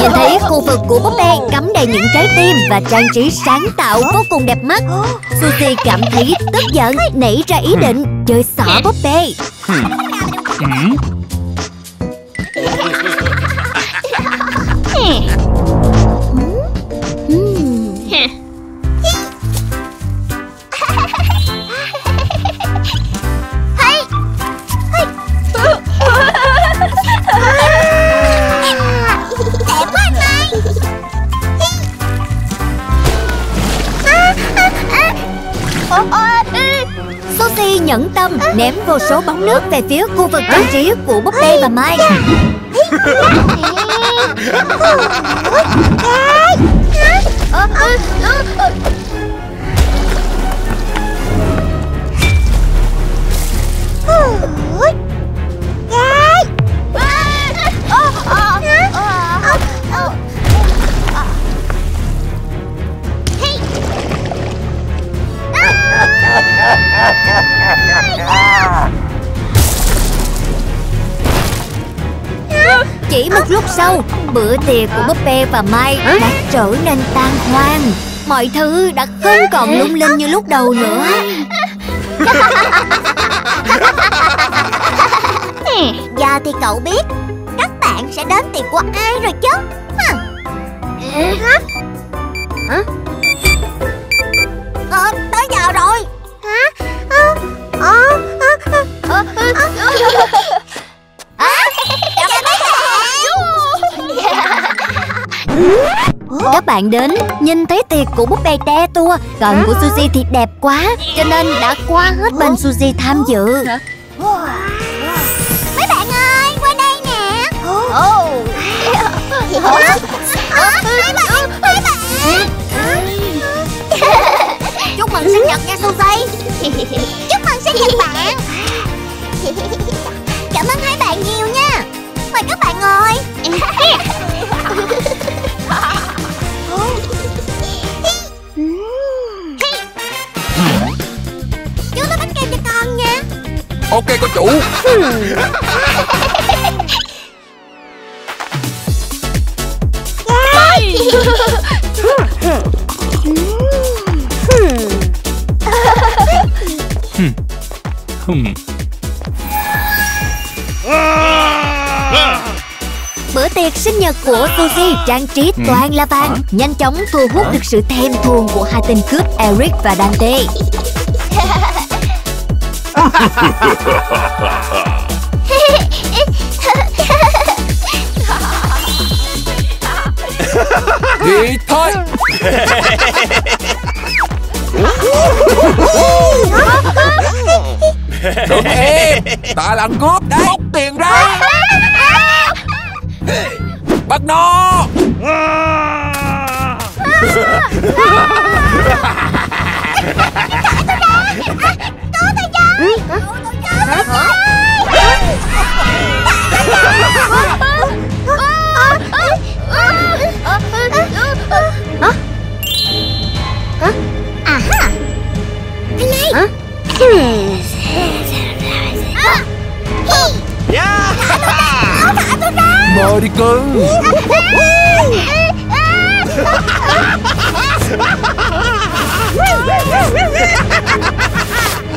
Nhìn thấy khu vực của búp bê cắm đầy những trái tim và trang trí sáng tạo vô cùng đẹp mắt, Sushi cảm thấy tức giận, nảy ra ý định chơi xỏ búp bê. Nhẫn tâm ném vô số bóng nước về phía khu vực trang trí của búp bê và Mai. Chỉ một lúc sau, bữa tiệc của búp bê và Mai đã trở nên tan hoang. Mọi thứ đã không còn lung linh như lúc đầu nữa. Giờ thì cậu biết các bạn sẽ đến tiệc của ai rồi chứ. Tới giờ rồi. Các bạn đến nhìn thấy tiệc của búp bê te tua, còn của Sushi thì đẹp quá, cho nên đã qua hết bên Sushi tham dự. Mấy bạn ơi, qua đây nè. Mấy bạn. Chúc mừng sinh nhật nha Sushi. Chúc mừng sinh nhật bạn. Cảm ơn hai bạn nhiều nha. Mời các bạn ngồi. Chú lấy bánh kem cho con nha. Ok cô chủ. Bữa tiệc sinh nhật của Sushi trang trí toàn là vàng, nhanh chóng thu hút được sự thèm thuồng của hai tên cướp Eric và Dante. Thì thôi. Đừng em, ta làm cướp đấy, móc tiền ra. Bắt nó. Mời đi cưng.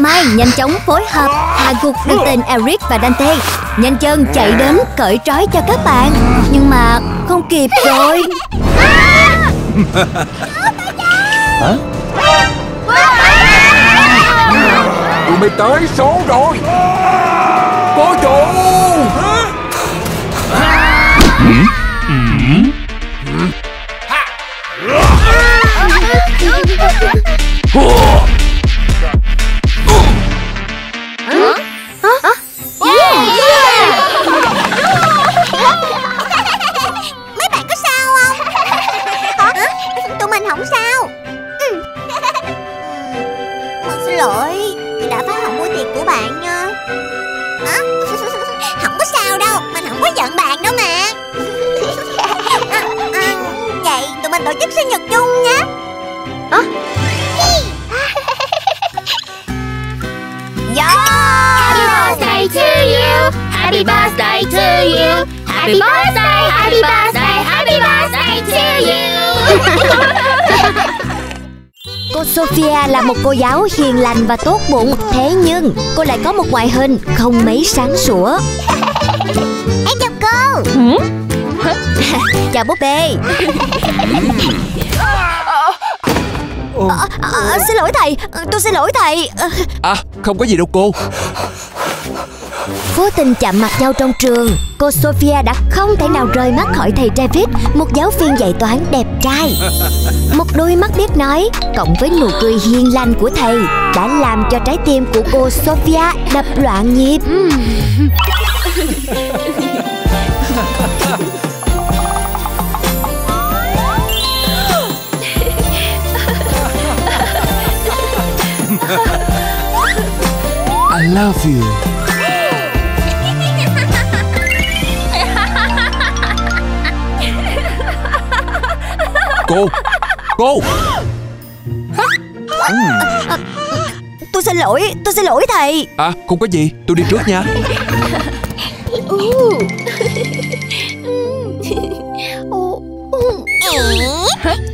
Mai nhanh chóng phối hợp hạ gục được tên Eric và Dante, nhanh chân chạy đến cởi trói cho các bạn, nhưng mà không kịp rồi. Tụi mày tới số rồi. Có chỗ. Cô Sophia là một cô giáo hiền lành và tốt bụng, thế nhưng cô lại có một ngoại hình không mấy sáng sủa. Em chào cô. Chào búp bê. Xin lỗi thầy, tôi xin lỗi thầy. Không có gì đâu cô. Vô tình chạm mặt nhau trong trường, cô Sophia đã không thể nào rời mắt khỏi thầy David, một giáo viên dạy toán đẹp trai. Một đôi mắt biết nói cộng với nụ cười hiền lành của thầy đã làm cho trái tim của cô Sophia đập loạn nhịp. I love you. Cô. Tôi xin lỗi thầy. Không có gì, tôi đi trước nha.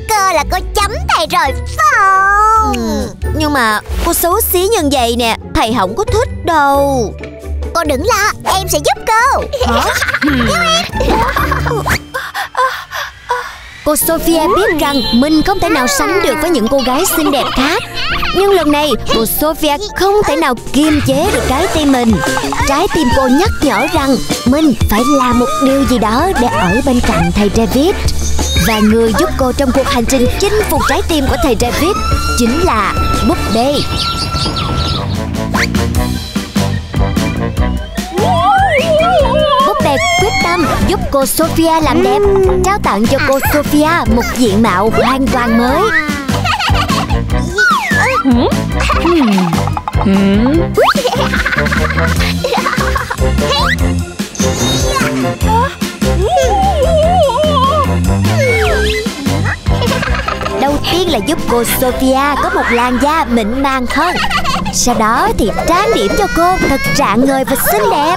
Cơ là cô chấm thầy rồi không? Nhưng mà cô xấu xí như vậy nè, thầy không có thích đâu. Cô đừng lo, em sẽ giúp cô. Cô Sophia biết rằng mình không thể nào sánh được với những cô gái xinh đẹp khác. Nhưng lần này, cô Sophia không thể nào kiềm chế được trái tim mình. Trái tim cô nhắc nhở rằng mình phải làm một điều gì đó để ở bên cạnh thầy David. Và người giúp cô trong cuộc hành trình chinh phục trái tim của thầy David chính là búp bê. Búp bê quyết tâm giúp cô Sophia làm đẹp, trao tặng cho cô Sophia một diện mạo hoàn toàn mới. Đầu tiên là giúp cô Sophia có một làn da mịn màng hơn. Sau đó thì trang điểm cho cô thật rạng ngời và xinh đẹp.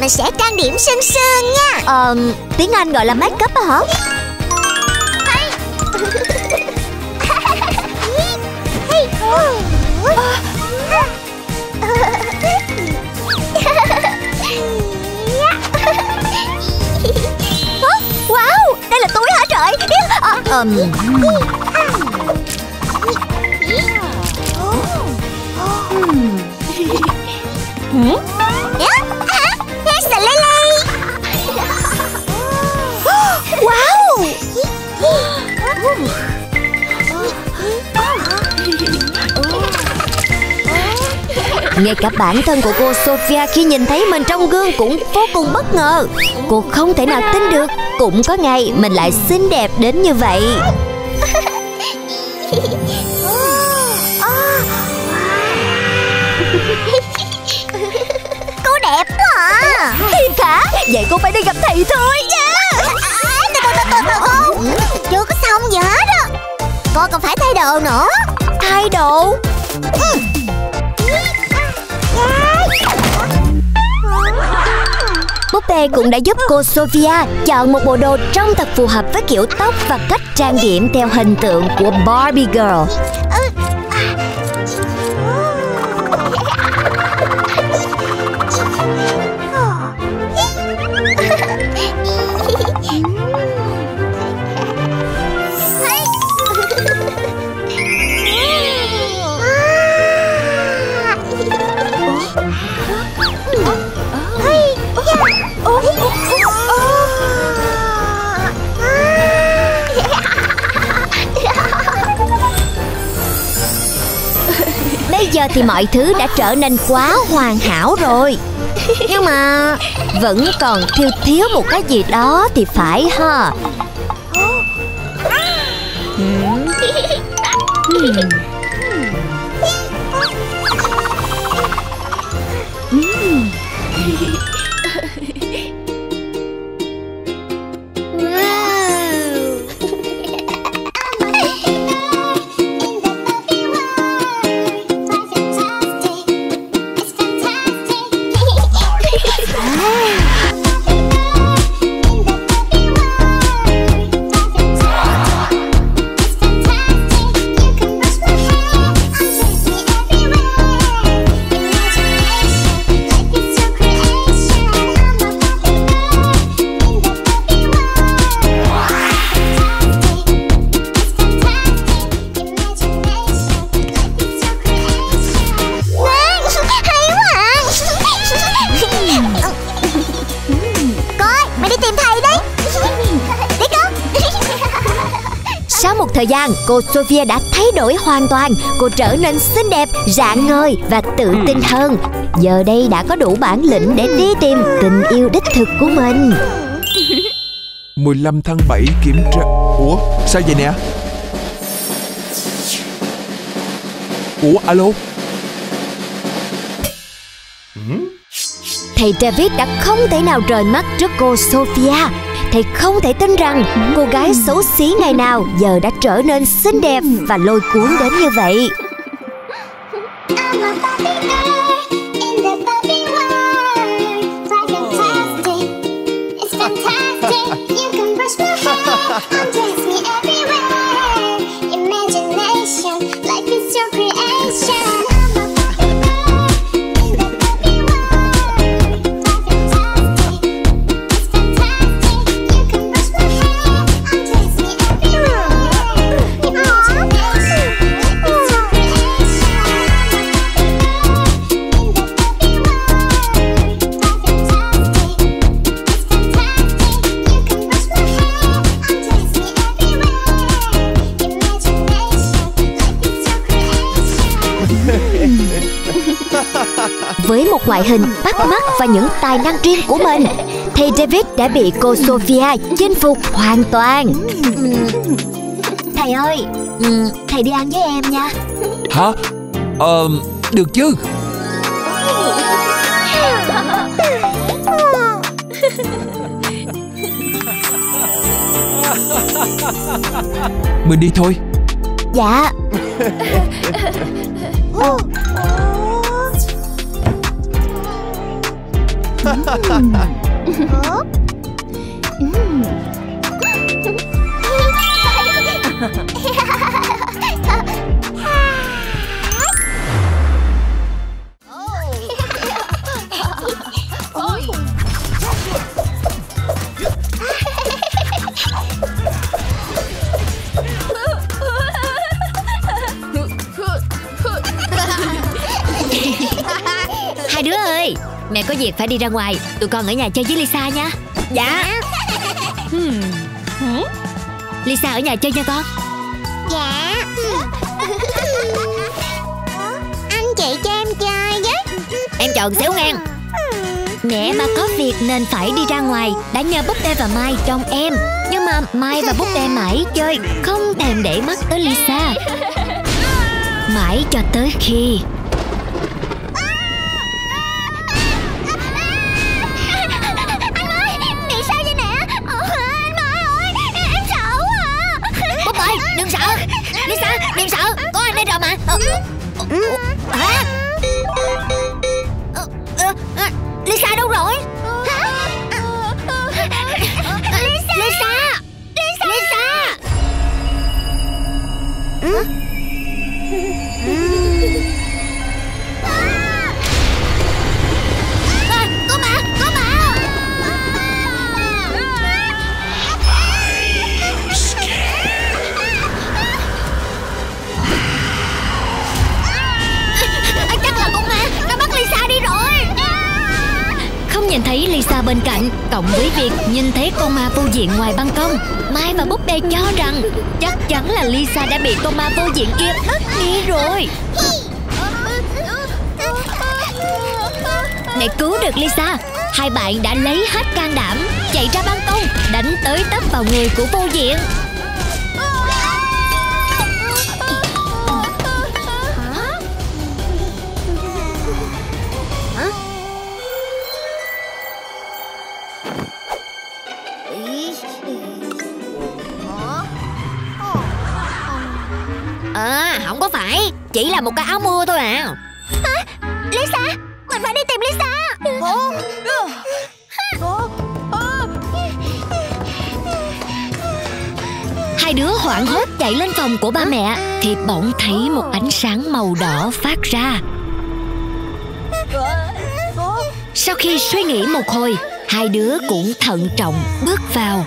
Mình sẽ trang điểm sương sương nha. Tiếng Anh gọi là make up hả? Wow, đây là túi hả trời? Ngay cả bản thân của cô Sophia khi nhìn thấy mình trong gương cũng vô cùng bất ngờ. Cô không thể nào tin được cũng có ngày mình lại xinh đẹp đến như vậy. Cô đẹp quá. Thiệt hả? Vậy cô phải đi gặp thầy thôi nha. Chưa có xong gì hết á. Cô còn phải thay đồ nữa. Thay đồ? Búp bê cũng đã giúp cô Sophia chọn một bộ đồ trông thật phù hợp với kiểu tóc và cách trang điểm theo hình tượng của Barbie Girl. Giờ thì mọi thứ đã trở nên quá hoàn hảo rồi. Nhưng mà vẫn còn thiếu một cái gì đó thì phải ha. Thời gian, cô Sophia đã thay đổi hoàn toàn. Cô trở nên xinh đẹp, rạng ngời và tự tin hơn. Giờ đây đã có đủ bản lĩnh để đi tìm tình yêu đích thực của mình. 15 tháng 7 kiểm tra... Ủa, sao vậy nè? Ủa, alo? Thầy David đã không thể nào rời mắt trước cô Sophia. Thầy không thể tin rằng cô gái xấu xí ngày nào giờ đã trở nên xinh đẹp và lôi cuốn đến như vậy. Với một ngoại hình bắt mắt và những tài năng riêng của mình, thầy David đã bị cô Sophia chinh phục hoàn toàn. Thầy ơi, thầy đi ăn với em nha. Hả? Được chứ. Mình đi thôi. Dạ. Hai đứa ơi, mẹ có việc phải đi ra ngoài, tụi con ở nhà chơi với Lisa nha. Dạ. Lisa ở nhà chơi nha con. Dạ. Anh chị cho em chơi với. Em chọn xéo ngang. Mẹ mà có việc nên phải đi ra ngoài, đã nhờ Búp Bê và Mai trông em. Nhưng mà Mai và Búp Bê mãi chơi, không thèm để mắt tới Lisa. Mãi cho tới khi Lisa đâu rồi? Lisa! Lisa! Lisa! Lisa! Nhìn thấy Lisa bên cạnh, cộng với việc nhìn thấy con ma vô diện ngoài ban công, Mai và Búp Bê cho rằng chắc chắn là Lisa đã bị con ma vô diện kia ức hiếp rồi. Để cứu được Lisa, hai bạn đã lấy hết can đảm, chạy ra ban công, đánh tới tấp vào người của vô diện. Không có phải, chỉ là một cái áo mưa thôi à. Lisa, mình phải đi tìm Lisa. Hai đứa hoảng hốt chạy lên phòng của ba mẹ thì bỗng thấy một ánh sáng màu đỏ phát ra. Sau khi suy nghĩ một hồi, hai đứa cũng thận trọng bước vào.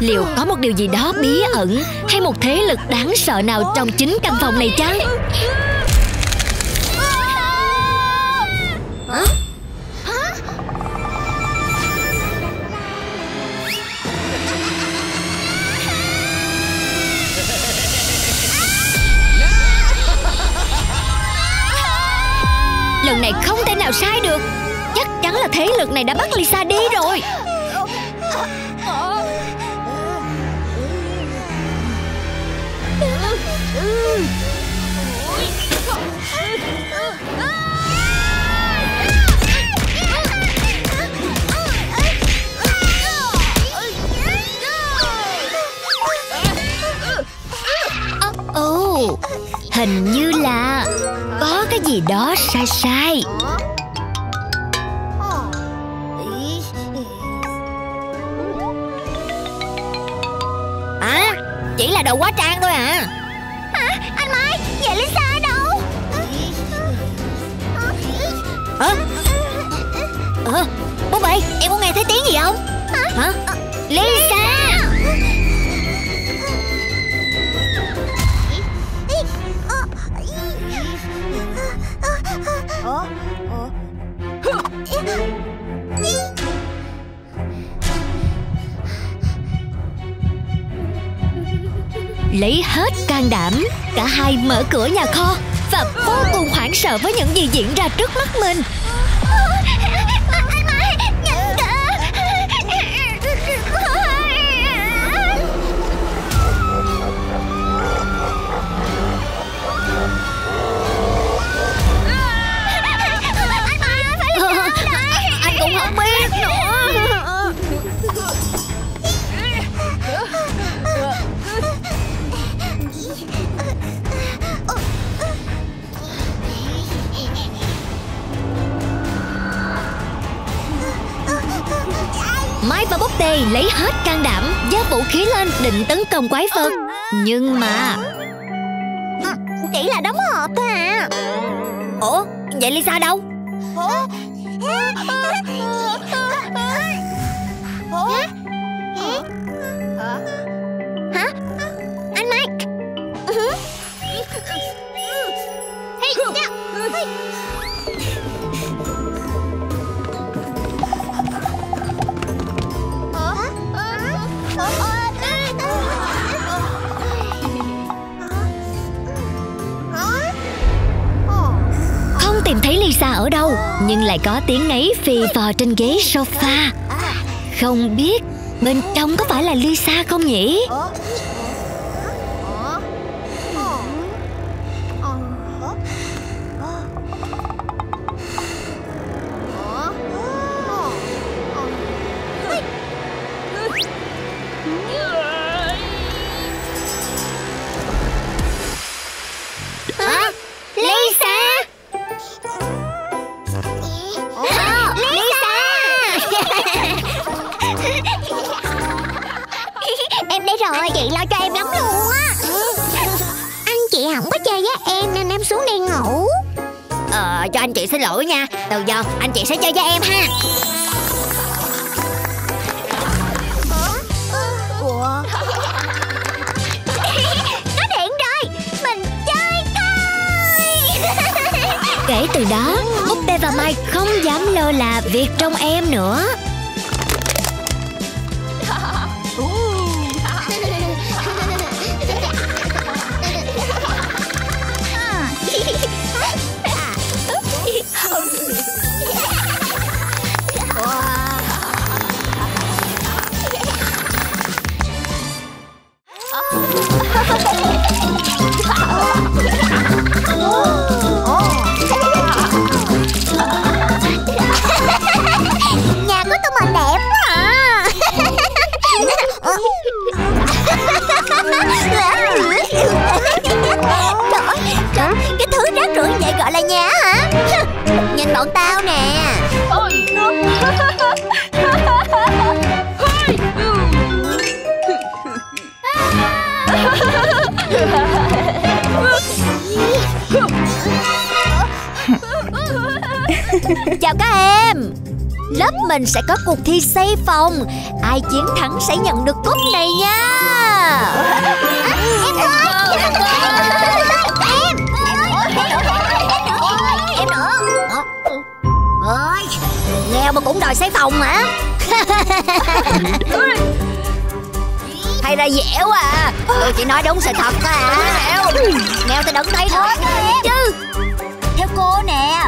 Liệu có một điều gì đó bí ẩn hay một thế lực đáng sợ nào trong chính căn phòng này chăng? Lần này không thể nào sai được. Chắc chắn là thế lực này đã bắt Lisa đi rồi. Oh, hình như là có cái gì đó sai sai. À, chỉ là đồ quá trang thôi à. Hả? Anh Mai, vậy Lisa ở đâu? Hả? Bố Bê, em có nghe thấy tiếng gì không? Hả? Lisa! Lấy hết can đảm, cả hai mở cửa nhà kho và vô cùng hoảng sợ với những gì diễn ra trước mắt mình. Mai và Búp Tê lấy hết can đảm, giơ vũ khí lên định tấn công quái vật. Nhưng mà chỉ là đóng hộp thôi à. Ủa, vậy Lisa đâu? Hả? Anh Mike. Không tìm thấy Lisa ở đâu, nhưng lại có tiếng ấy phì phò trên ghế sofa. Không biết bên trong có phải là Lisa không nhỉ? Cho anh chị xin lỗi nha. Từ giờ anh chị sẽ chơi với em ha. Có điện rồi, mình chơi thôi. Kể từ đó, Búp Bê và Mai không dám lơ là việc trong em nữa. Nhà của tụi mình đẹp quá à. Trời ơi, cái thứ rác rưởi vậy gọi là nhà hả? Nhìn bọn tao nè. Chào các em. Lớp mình sẽ có cuộc thi xây phòng. Ai chiến thắng sẽ nhận được cúp này nha. Em ơi. Em nữa. Nghèo mà cũng đòi xây phòng hả? Hay là dẻo à. Tôi chỉ nói đúng sự thật thôi à. Nghèo tôi đừng thấy thôi chứ. Theo cô nè.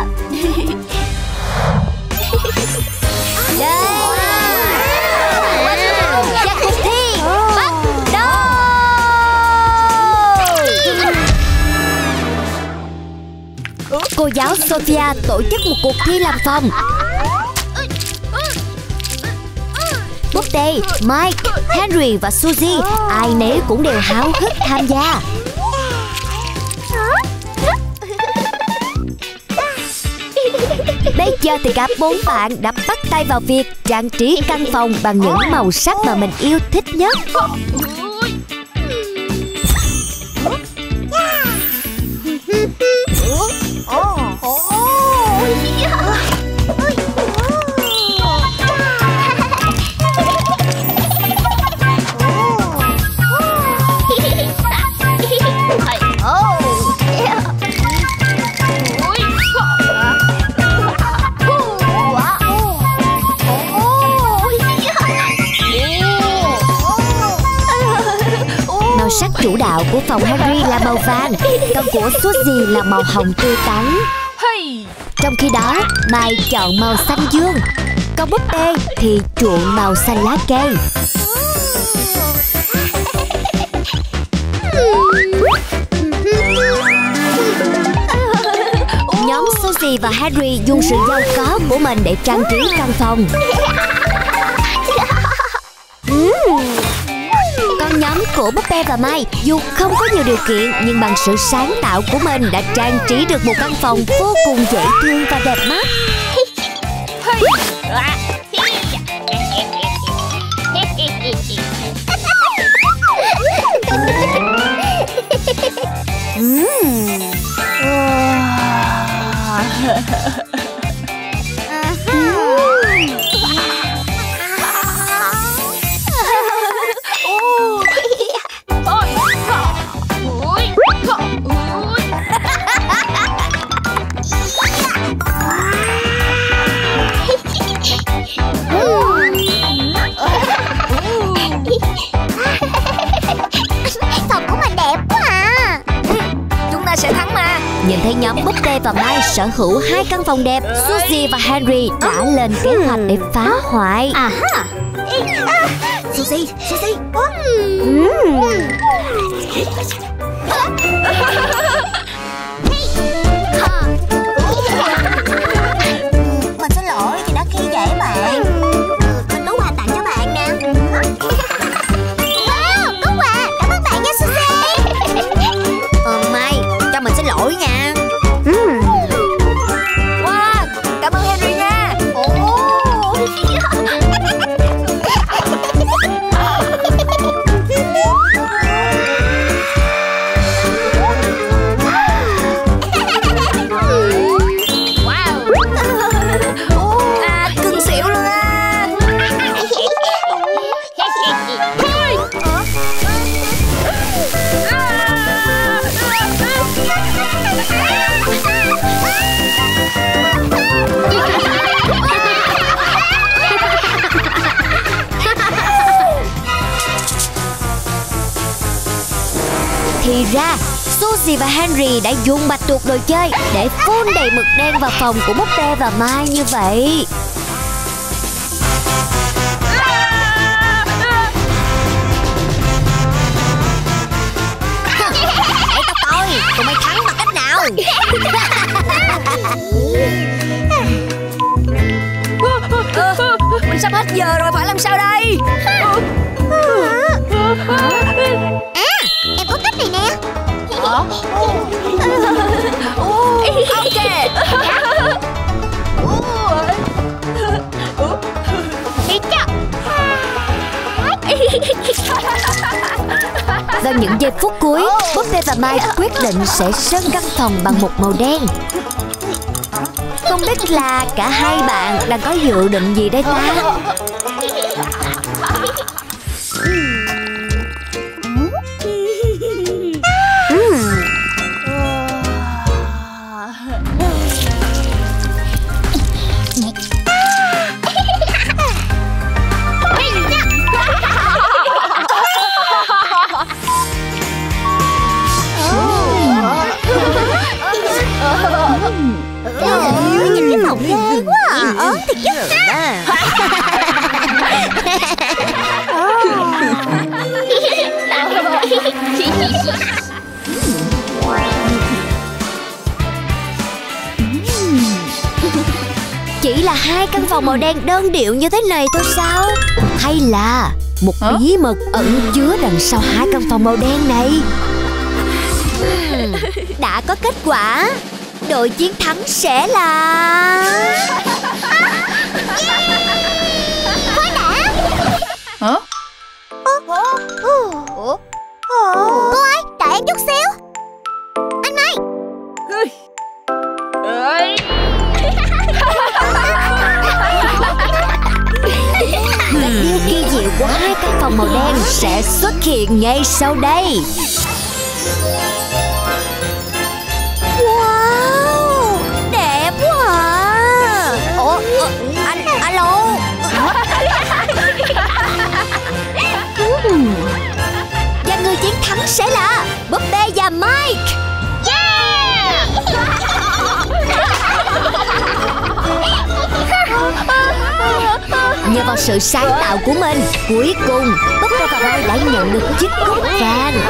Cô giáo Sophia tổ chức một cuộc thi làm phòng. Búp tê, Mike, Henry và Suzy ai nấy cũng đều háo hức tham gia. Bây giờ thì cả bốn bạn đã bắt tay vào việc trang trí căn phòng bằng những màu sắc mà mình yêu thích nhất. Sắc chủ đạo của phòng Harry là màu vàng, còn của Suzy là màu hồng tươi tắn. Trong khi đó, Mai chọn màu xanh dương, còn búp bê thì chuộng màu xanh lá cây. Nhóm Suzy và Harry dùng sự giàu có của mình để trang trí căn phòng. Nhóm của búp bê và Mai dù không có nhiều điều kiện nhưng bằng sự sáng tạo của mình đã trang trí được một căn phòng vô cùng dễ thương và đẹp mắt. Nhìn thấy nhóm búp bê và Mai sở hữu hai căn phòng đẹp, Suzy và Henry đã lên kế hoạch để phá hoại. Suzy, Suzy. Mình xin lỗi vì đã khi dễ bạn. Mình có quà tặng cho bạn nè. Wow, có quà. Cảm ơn bạn nha Suzy. Mai, cho mình xin lỗi nha. Thì ra, Suzy và Henry đã dùng bạch tuộc đồ chơi để phun đầy mực đen vào phòng của búp bê và Mai như vậy. Để tao coi, tụi mày thắng bằng cách nào. Mình sắp hết giờ rồi, phải làm sao đây? Vào những giây phút cuối, búp bê và Mai quyết định sẽ sơn căn phòng bằng một màu đen. Không biết là cả hai bạn đang có dự định gì đây ta? Nhìn cái phòng hay quá à. Thiệt chứ. Chỉ là hai căn phòng màu đen đơn điệu như thế này thôi sao? Hay là một bí mật ẩn chứa đằng sau hai căn phòng màu đen này? Đã có kết quả. Đội chiến thắng sẽ là... Quá đã. Cô ơi, đợi em chút xíu. Anh ơi. Điều kỳ diệu của hai căn phòng màu đen sẽ xuất hiện ngay sau đây. Wow, đẹp quá à. Alo. Và người chiến thắng sẽ là Búp Bê và Mike. Yeah. Nhờ vào sự sáng tạo của mình, cuối cùng Búp Bê và Mike đã nhận được chiếc cúp vàng.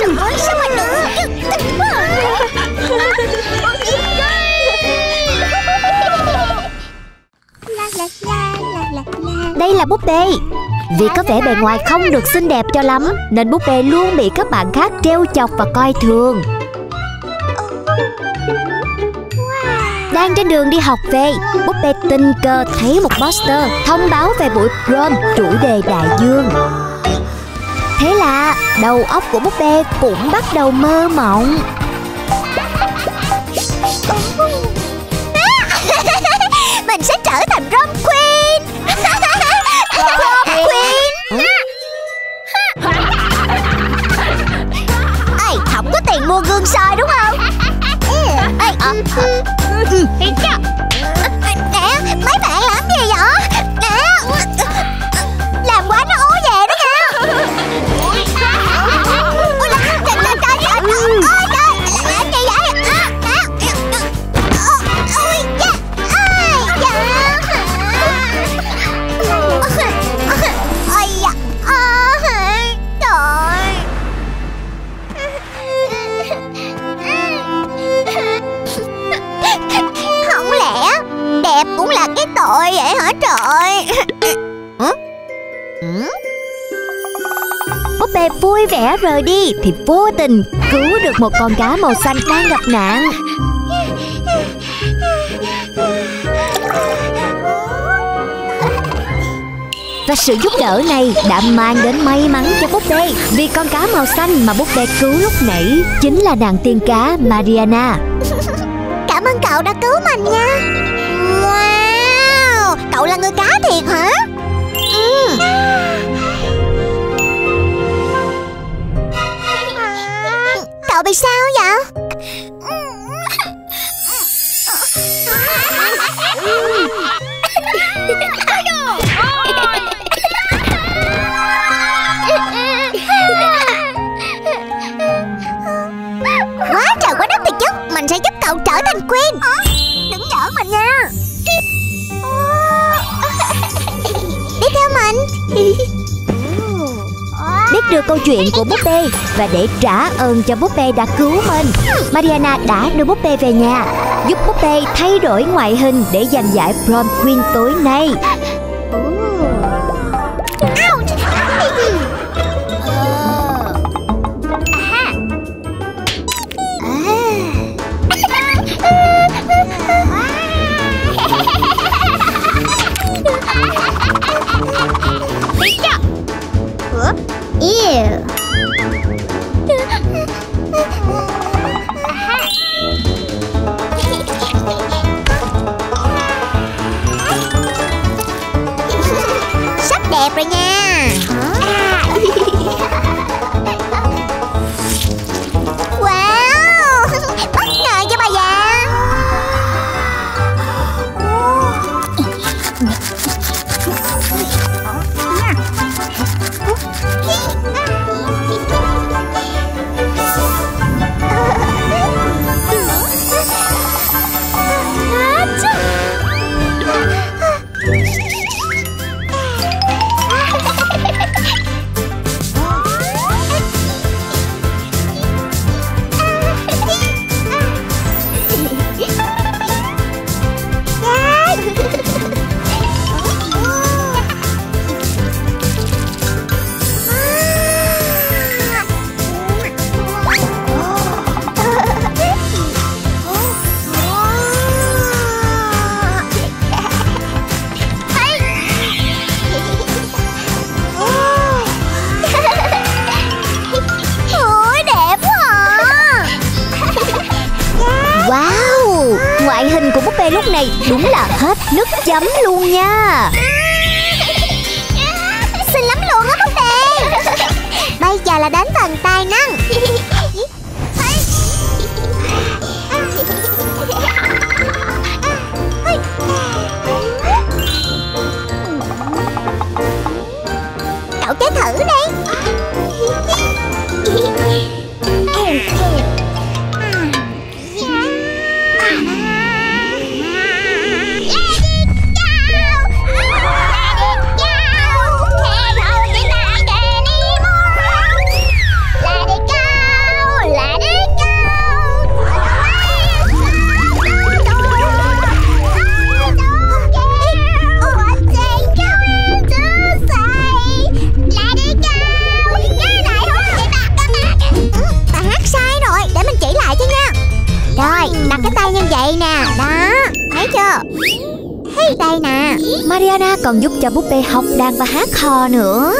Trời ơi, sao mà được. Đây là búp bê. Vì có vẻ bề ngoài không được xinh đẹp cho lắm nên búp bê luôn bị các bạn khác trêu chọc và coi thường. Đang trên đường đi học về, búp bê tình cờ thấy một poster thông báo về buổi prom chủ đề đại dương. Thế là đầu óc của búp bê cũng bắt đầu mơ mộng. Mình sẽ trở thành prom queen. Prom queen. Ê, không có tiền mua gương soi đúng không? Nè, mấy bạn làm gì vậy? Nè, làm quá nó ố về đó nha. Không lẽ đẹp cũng là cái tội vậy hả trời? Búp bê vui vẻ rời đi thì vô tình cứu được một con cá màu xanh đang gặp nạn. Và sự giúp đỡ này đã mang đến may mắn cho búp bê, vì con cá màu xanh mà búp bê cứu lúc nãy chính là nàng tiên cá Mariana. Cảm ơn cậu đã cứu mình nha. Wow, cậu là người cá thiệt hả? Cậu bị sao vậy? Quá trời quá đất thì chứ. Mình sẽ giúp cậu trở thành queen. Đừng giỡn mình nha. Đi theo mình. Biết được câu chuyện của búp bê và để trả ơn cho búp bê đã cứu mình, Mariana đã đưa búp bê về nhà, giúp búp bê thay đổi ngoại hình để giành giải prom queen tối nay. ngoại hình của búp bê lúc này đúng là hết nước chấm luôn nha. Xinh lắm luôn á búp bê. Bây giờ là đến phần tài năng. Cậu chế thử đi. Đây nè, Mariana còn giúp cho búp bê học đàn và hát hò nữa.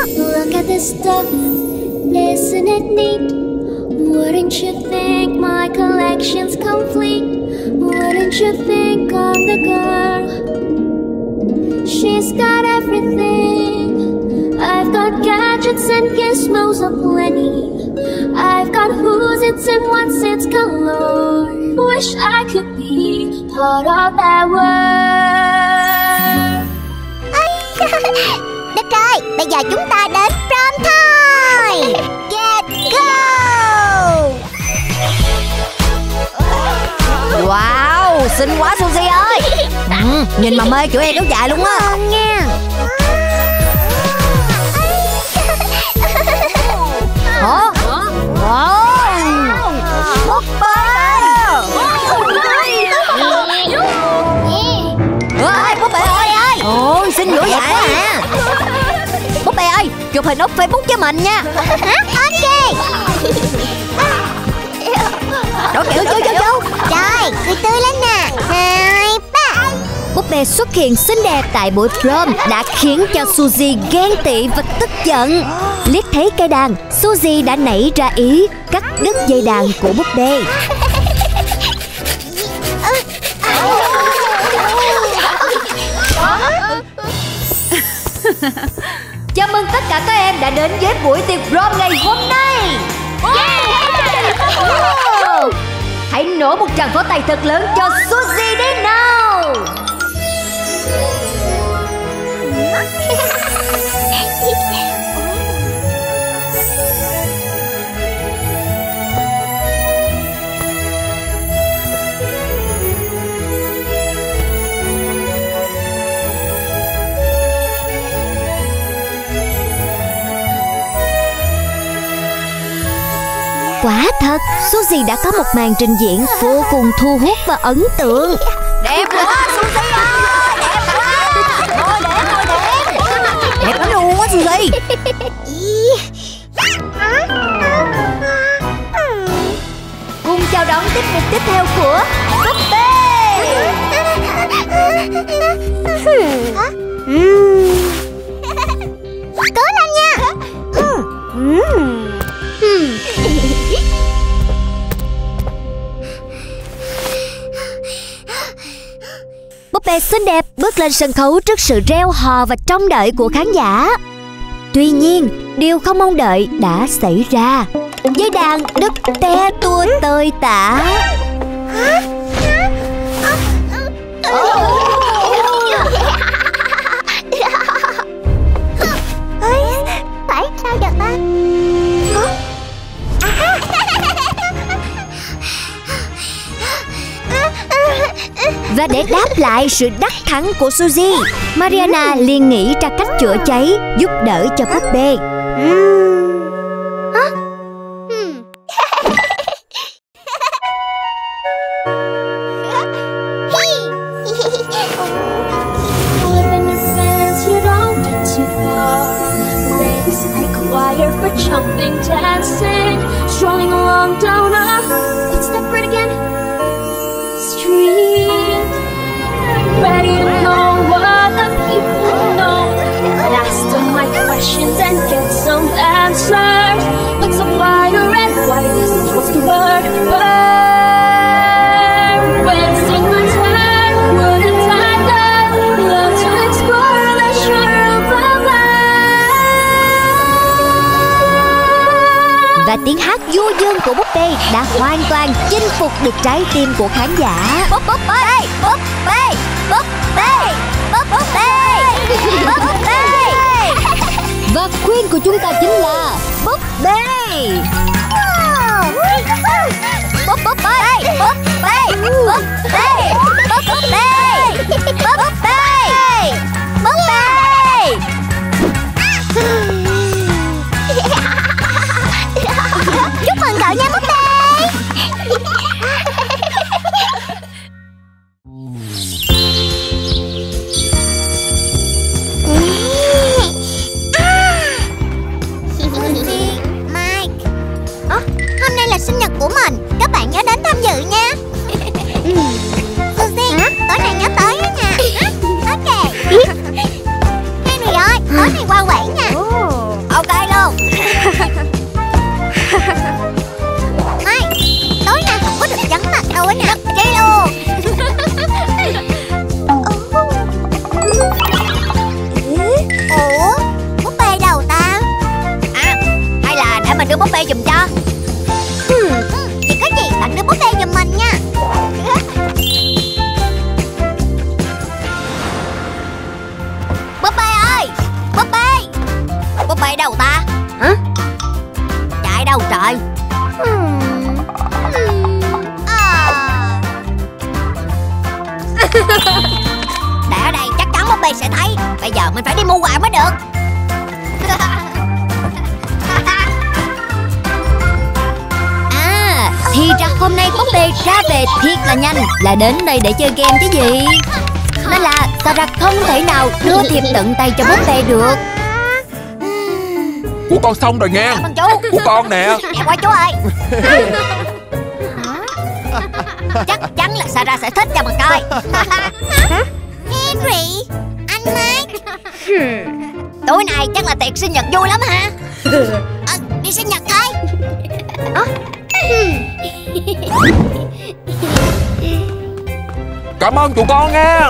Được rồi, bây giờ chúng ta đến prom thôi. Get go. Wow, xinh quá Sophie ơi. Nhìn mà mê chỗ em kéo dài luôn á. Ủa? Wow. Ôi xin lỗi vậy hả? Búp bê ơi, chụp hình up Facebook cho mình nha. Ok. Đổ kiểu chú. Rồi, cười tươi lên nè. 2, 3. Búp bê xuất hiện xinh đẹp tại buổi prom đã khiến cho Suzy ghen tị và tức giận. Liếc thấy cây đàn, Suzy đã nảy ra ý cắt đứt dây đàn của búp bê. Chào mừng tất cả các em đã đến với buổi tiệc prom ngày hôm nay. Hãy nổ một tràng pháo tay thật lớn cho Suzy đi nào. Quả thật, Suzy đã có một màn trình diễn vô cùng thu hút và ấn tượng. Đẹp quá Suzy ơi, đẹp quá. Đẹp lắm luôn quá Suzy. Cùng chào đón tiết mục tiếp theo của búp bê. Búp bê xinh đẹp bước lên sân khấu trước sự reo hò và trông đợi của khán giả. Tuy nhiên, điều không mong đợi đã xảy ra. Dây đàn đứt te tua tơi tả. Phải sao được ta? Và để đáp lại sự đắc thắng của Suzy, Mariana liền nghĩ ra cách chữa cháy giúp đỡ cho búp bê. Why doesn't trust the word? Wasting my time. của búp bê đã hoàn toàn chinh phục được trái tim của khán giả. Búp bê. Và khuyên của chúng ta chính là búp bê. Chúc mừng cậu nha búp bê. Sinh nhật của mình, các bạn nhớ đến tham dự nha. Susie, tối nay nhớ tới đó nha. Ok. Henry ơi, tối nay qua quẩy nha. Ok luôn. Mai, tối nay không có được vắng mặt đâu á nè. Chi luôn. Ủa, búp bê đầu ta? À, hay là để mình đưa búp bê giùm cho. Chị có gì bạn đưa búp bê giùm mình nha. Búp bê ơi, búp bê. Búp bê đâu ta? Hả? Chạy đâu trời? Để ở đây chắc chắn búp bê sẽ thấy. Bây giờ mình phải đi mua quà mới được. Thì ra hôm nay búp bê ra về thiệt là nhanh, là đến đây để chơi game chứ gì. Nên là Sarah không thể nào đưa thiệp tận tay cho búp bê được. Của con xong rồi nghe. Cảm ơn chú. Của con nè. Nè qua chú ơi. Chắc chắn là Sarah sẽ thích cho mà coi. Henry, anh Mike, tối nay chắc là tiệc sinh nhật vui lắm ha. Đi sinh nhật thôi. Cảm ơn tụi con nha.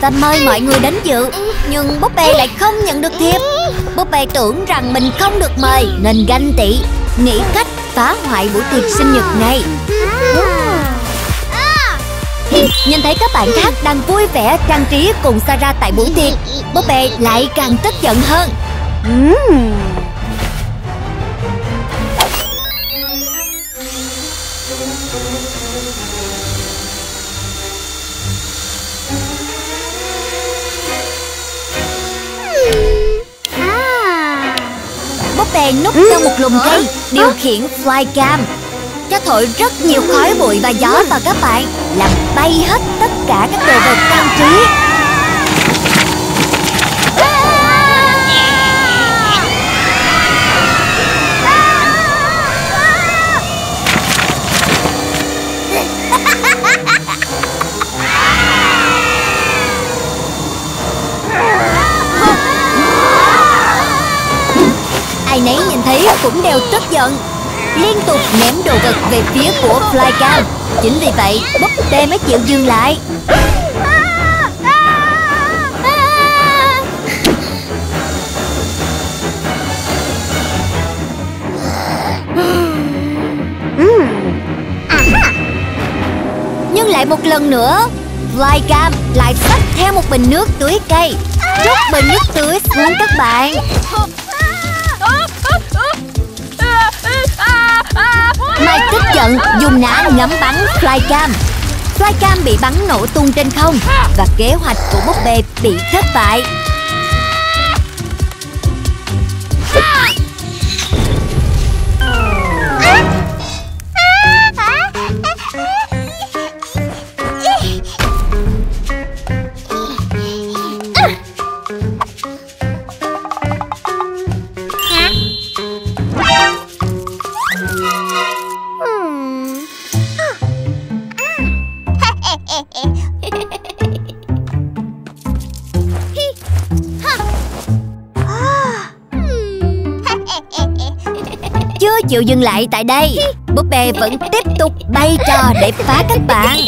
Ta mời mọi người đến dự, nhưng búp bê lại không nhận được thiệp. Búp bê tưởng rằng mình không được mời nên ganh tị, nghĩ cách phá hoại buổi tiệc sinh nhật này. Nhìn thấy các bạn khác đang vui vẻ trang trí cùng Sarah tại buổi tiệc, búp bê lại càng tức giận hơn. Núp trong một lùm cây, điều khiển flycam cho thổi rất nhiều khói bụi và gió vào các bạn, làm bay hết tất cả các đồ vật trang trí. Nãy nhìn thấy cũng đều tức giận, liên tục ném đồ vật về phía của flycam. Chính vì vậy búp bê mới chịu dừng lại. lại một lần nữa. Flycam lại xách theo một bình nước tưới cây. Trút bình nước tưới xuống các bạn. Mike tức giận dùng nã ngắm bắn Flycam. Flycam bị bắn nổ tung trên không và kế hoạch của búp bê bị thất bại. Chịu dừng lại tại đây, búp bê vẫn tiếp tục bay trò để phá các bạn.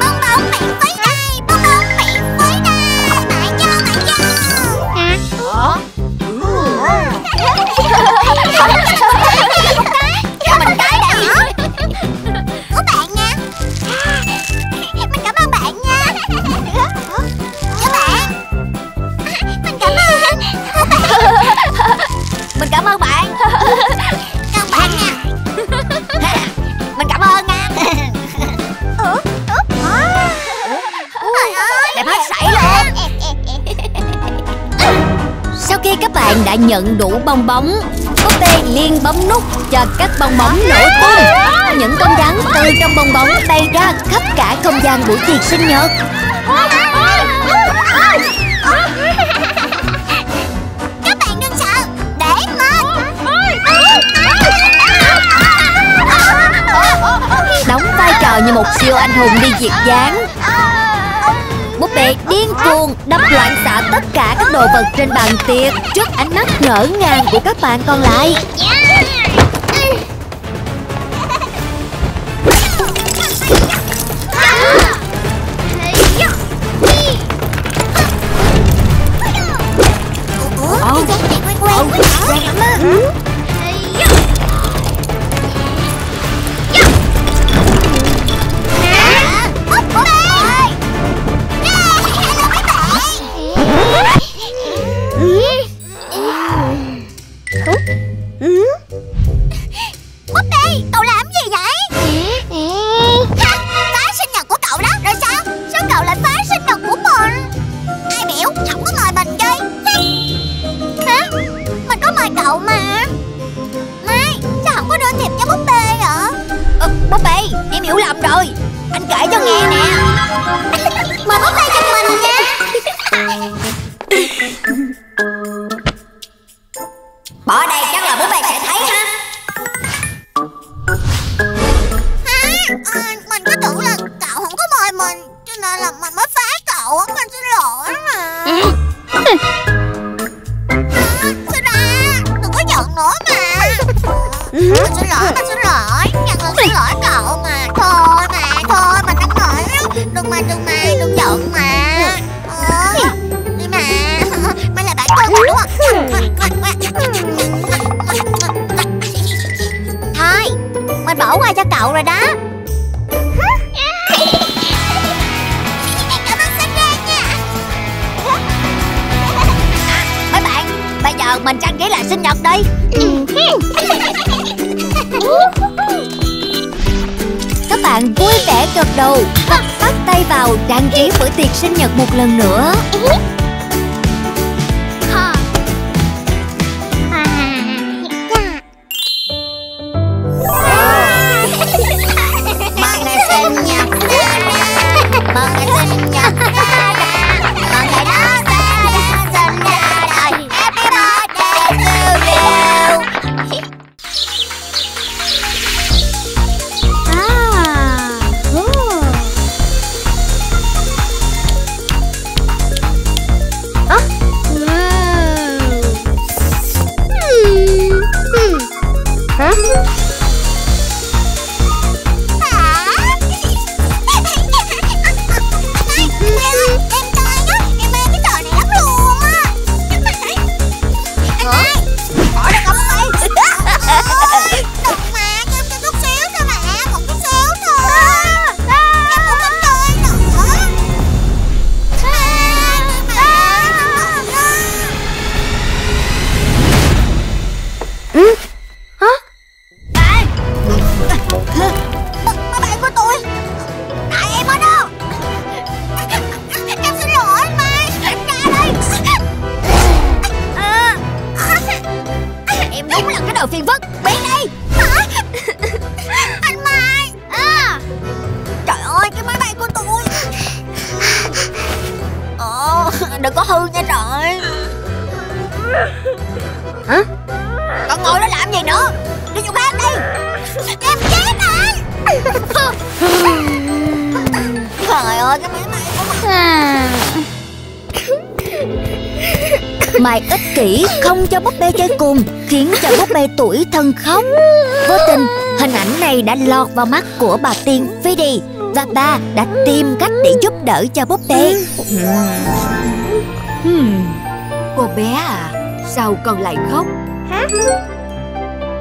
Bong bóng bị phơi đây, bong bóng bị phơi đây, mãi cho mãi cho. Cho mình cái đây. Của bạn nha. Mình cảm ơn bạn nha. Mình cảm ơn bạn. Các bạn nha. Mình cảm ơn nha. Đẹp hết sảy luôn. Sau khi các bạn đã nhận đủ bong bóng, búp bê liền bấm nút cho các bong bóng nổ tung. Những con rắn từ trong bong bóng bay ra khắp cả không gian buổi tiệc sinh nhật. Đóng vai trò như một siêu anh hùng đi diệt gián, búp bê điên cuồng đập loạn xạ tất cả các đồ vật trên bàn tiệc trước ánh mắt ngỡ ngàng của các bạn còn lại. vào phiên vất. Biến đi. Hả? Anh Mai à. Trời ơi, cái máy bay của tôi. Đừng có hư nha trời. Hả? Còn ngồi đó làm gì nữa? Đi chỗ khác đi. Em chết rồi. Trời ơi, cái máy bay của Mai ích kỷ không cho búp bê chơi cùng, khiến cho búp bê tủi thân khóc. Vô tình, hình ảnh này đã lọt vào mắt của bà Tiên Freddy, và bà đã tìm cách để giúp đỡ cho búp bê. Cô bé à, sao con lại khóc?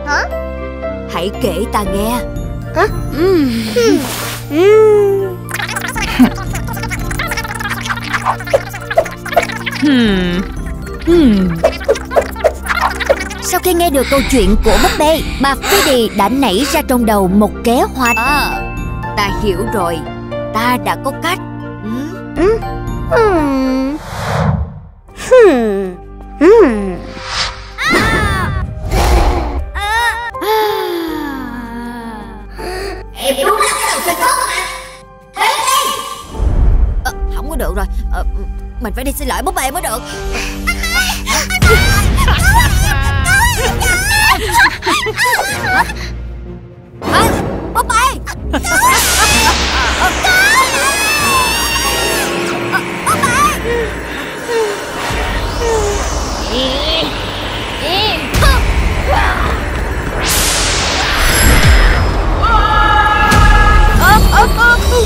Hả? Hãy kể ta nghe. Hả? Sau khi nghe được câu chuyện của búp bê, bà Freddy đã nảy ra trong đầu một kế hoạch. Ta hiểu rồi, ta đã có cách. Em đúng là cái đầu chơi tốt mà. Thế đi. Không có được rồi. Mình phải đi xin lỗi búp bê mới được. Anh búp bê.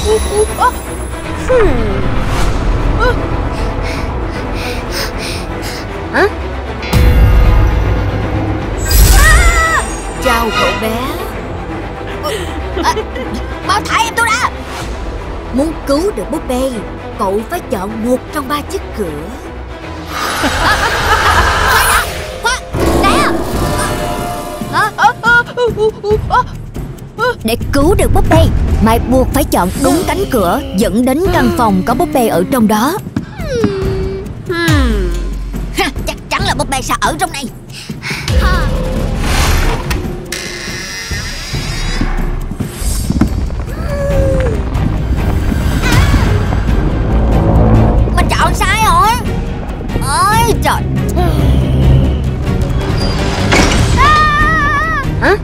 Búp bê. Hả? Chào cậu bé. Mau thả em tôi ra. Muốn cứu được búp bê, cậu phải chọn một trong ba chiếc cửa. Khoan đã. Để cứu được búp bê, Mai buộc phải chọn đúng cánh cửa dẫn đến căn phòng có búp bê ở trong đó. Chắc chắn là búp bê sẽ ở trong này. Mình chọn sai rồi. Ôi trời. Hả?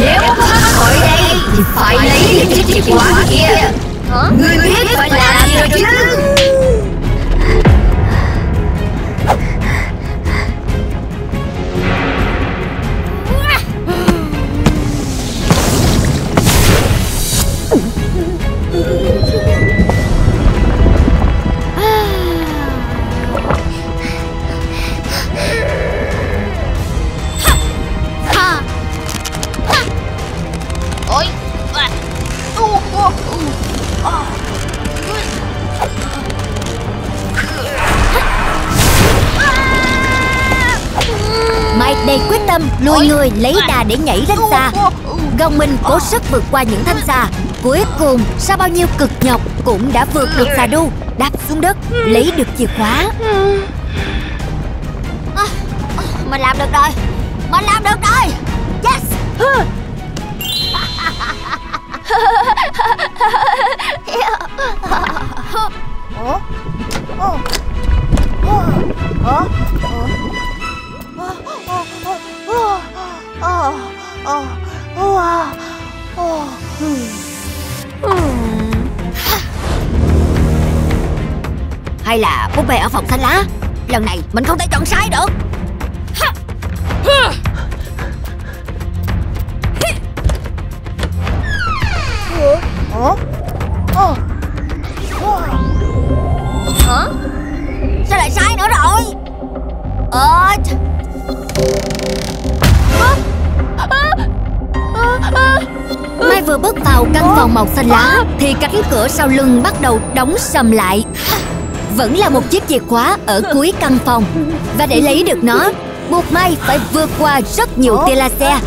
Nếu không thoát khỏi đây thì phải lấy chiếc chìa khóa kia. Ngươi biết phải làm gì rồi chứ? Lùi người lấy đà để nhảy lên xa. Gồng mình cố sức vượt qua những thanh xa. Cuối cùng sau bao nhiêu cực nhọc cũng đã vượt được xà đu, đáp xuống đất, lấy được chìa khóa. Mình làm được rồi. Mình làm được rồi. Yes. Hay là búp bê ở phòng xanh lá. Lần này mình không thể chọn sai được. Hả? Sao lại sai nữa rồi? Mai vừa bước vào căn phòng màu xanh lá thì cánh cửa sau lưng bắt đầu đóng sầm lại. Vẫn là một chiếc chìa khóa ở cuối căn phòng, và để lấy được nó, buộc Mai phải vượt qua rất nhiều tia laser.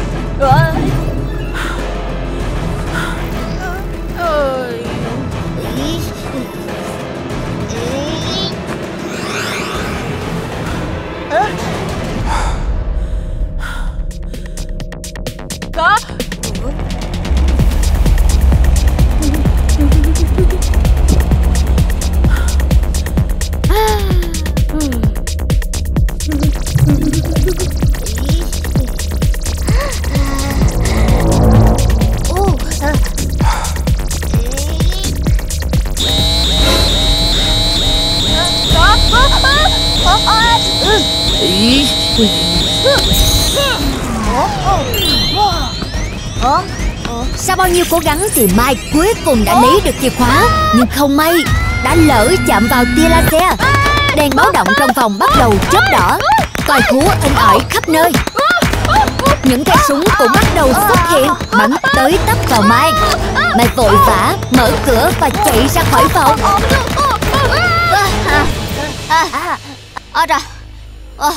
Sau bao nhiêu cố gắng thì Mike cuối cùng đã lấy được chìa khóa. Nhưng không may đã lỡ chạm vào tia laser. Đèn báo động trong phòng bắt đầu chớp đỏ. Còi hú in ỏi khắp nơi. Những cây súng cũng bắt đầu xuất hiện, bắn tới tấp vào Mike. Mike vội vã mở cửa và chạy ra khỏi phòng. Trời,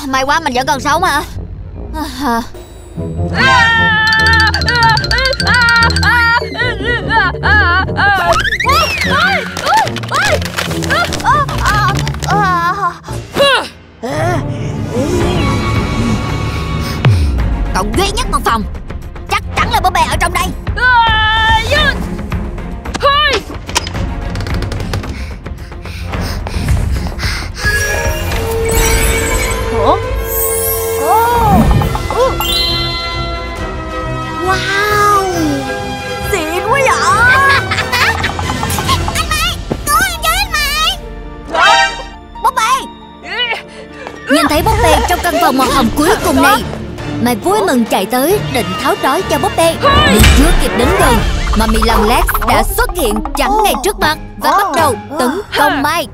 may quá mình vẫn còn sống hả? Cậu duy nhất một phòng, chắc chắn là bố bè ở trong đây. Wow, xịn quá vậy. Anh Mai, cứu em với anh Mai. Búp bê. Nhìn thấy búp bê trong căn phòng màu hồng cuối cùng này, Mai vui mừng chạy tới định tháo trói cho búp bê. Nhưng chưa kịp đến gần, mà Mì Lòng Lét đã xuất hiện chắn ngay trước mặt và bắt đầu tấn công Mai.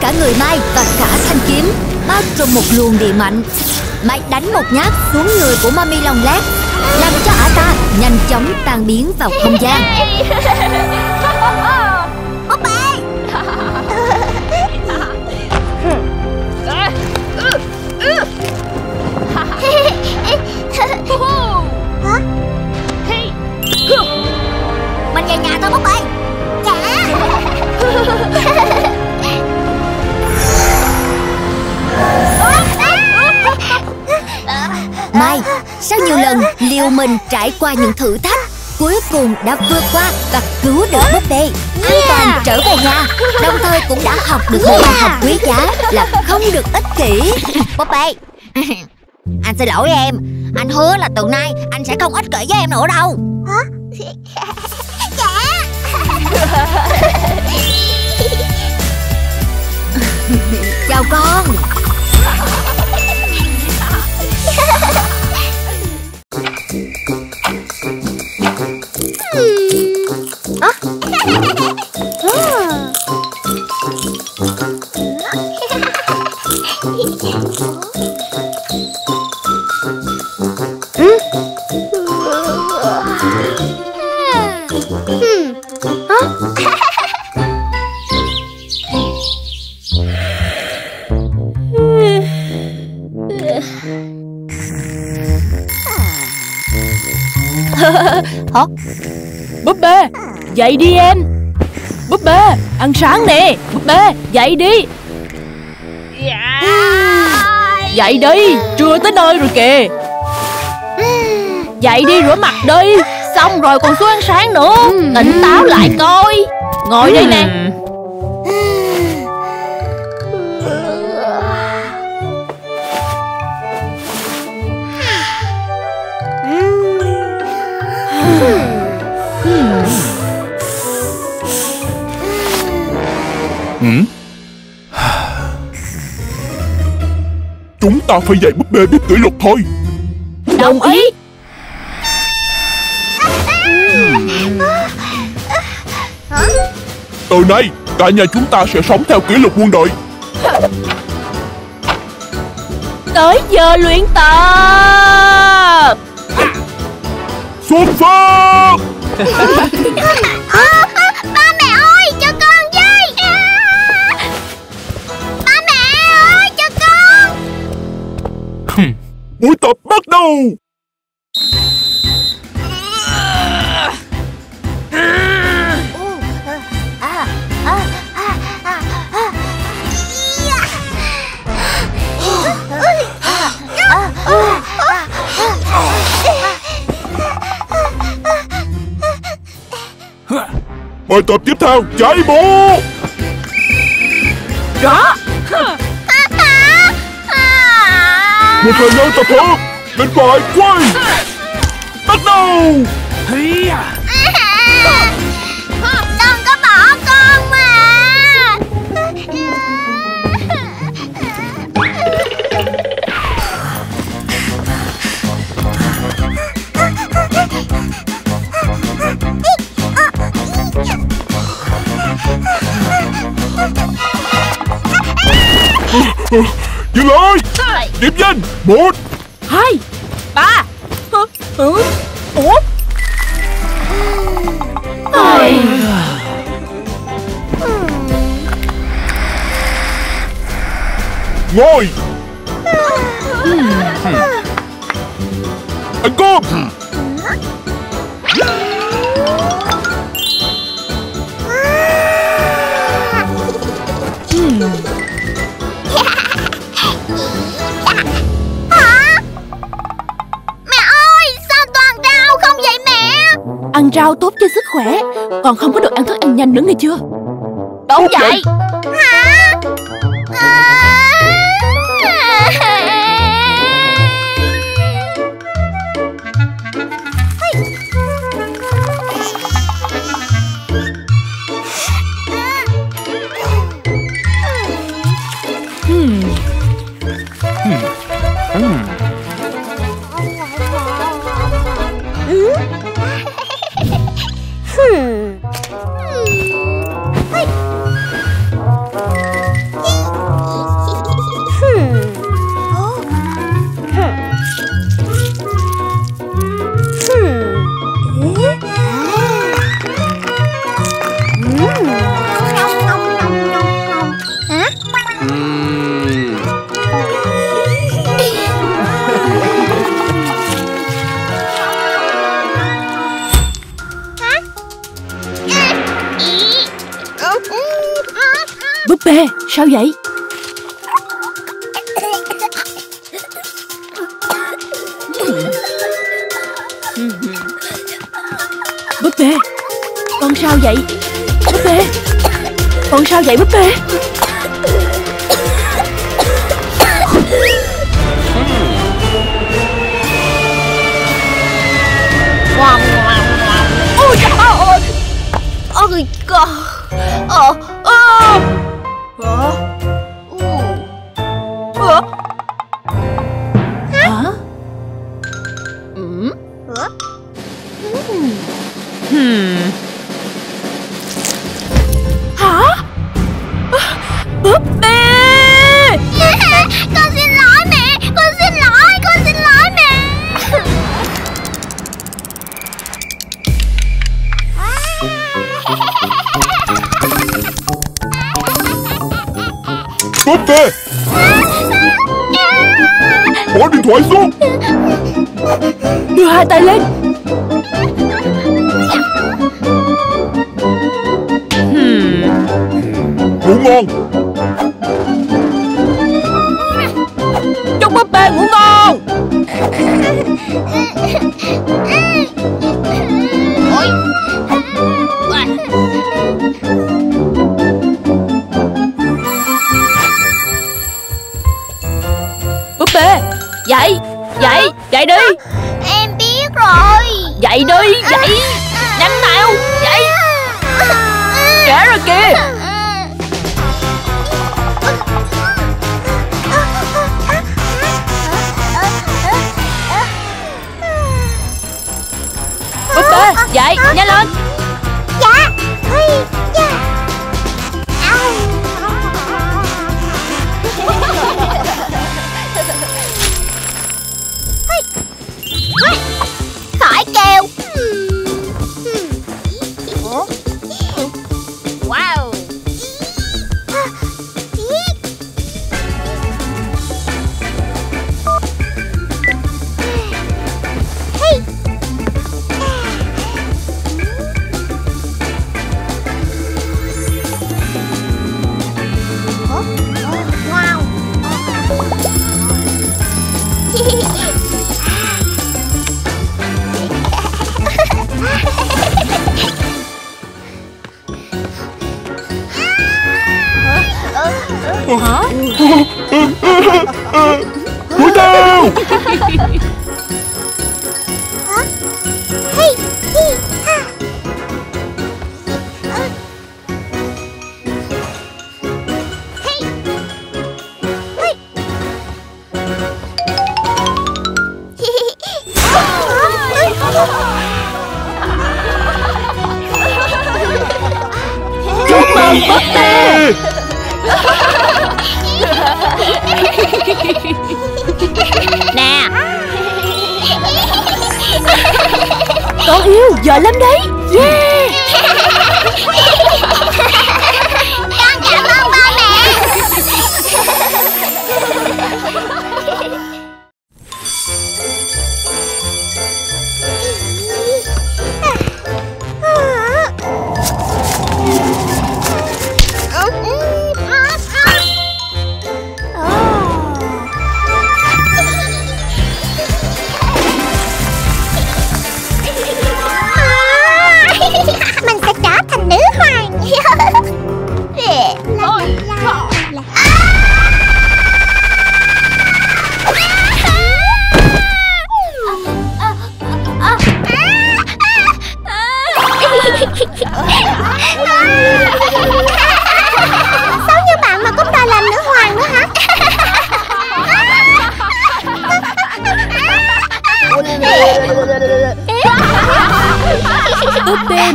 Cả người Mai và cả thanh kiếm bao trùm một luồng điện mạnh. Mai đánh một nhát xuống người của Mami Lòng Lét, làm cho ả ta nhanh chóng tan biến vào không gian. Búp bê. Mình về nhà thôi búp bê. Dạ. Mai sau nhiều lần liều mình trải qua những thử thách, cuối cùng đã vượt qua và cứu được búp bê, an toàn trở về nhà. Đồng thời cũng đã học được một bài học quý giá là không được ích kỷ. Búp bê, anh xin lỗi em. Anh hứa là từ nay anh sẽ không ích kỷ với em nữa đâu. Hả? Dạ. Chào con. Búp bê, dậy đi em. Búp bê, ăn sáng nè. Búp bê, dậy đi. Dậy đi, trưa tới nơi rồi kìa. Dậy đi, rửa mặt đi. Xong rồi còn xuống ăn sáng nữa. Tỉnh táo lại coi. Ngồi đây nè. Chúng ta phải dạy búp bê biết kỷ luật thôi. Đồng ý. Từ nay cả nhà chúng ta sẽ sống theo kỷ luật quân đội. Tới giờ luyện tập. Xuất phát. Ba mẹ ơi cho con với. Ba mẹ ơi cho con. Buổi tập bắt đầu. Mời tập tiếp theo cháy bố. Đó. Một thời gian tập hợp bên phải quay. Bắt đầu. Đừng có bỏ con mà. Dừng lại. Điểm danh 1 2 3. Ủa? Ngồi. Ăn cơm. Ăn rau tốt cho sức khỏe, còn không có được ăn thức ăn nhanh nữa nghe chưa? Đúng vậy. Hả? Sao vậy? Búp bê, con sao vậy? Búp bê, con sao vậy búp bê? Ôi trời ơi! Hả? Hả? Hả? Hả? Hả? Búp bê! Con xin lỗi mẹ! Con xin lỗi! Con xin lỗi mẹ! Búp bê! Bỏ điện thoại xuống. Đưa hai tay lên. Ngủ ngon. Chúc búp bê ngủ ngon. Dậy đi. Em biết rồi. Dậy đi, dậy. Nhanh nào, dậy. Trễ rồi kìa. Búp bê, dậy, nhanh lên. Dạ. Hả? Của tao. Nè, con yêu giỏi lắm đấy. Yeah. Con cảm ơn ba mẹ.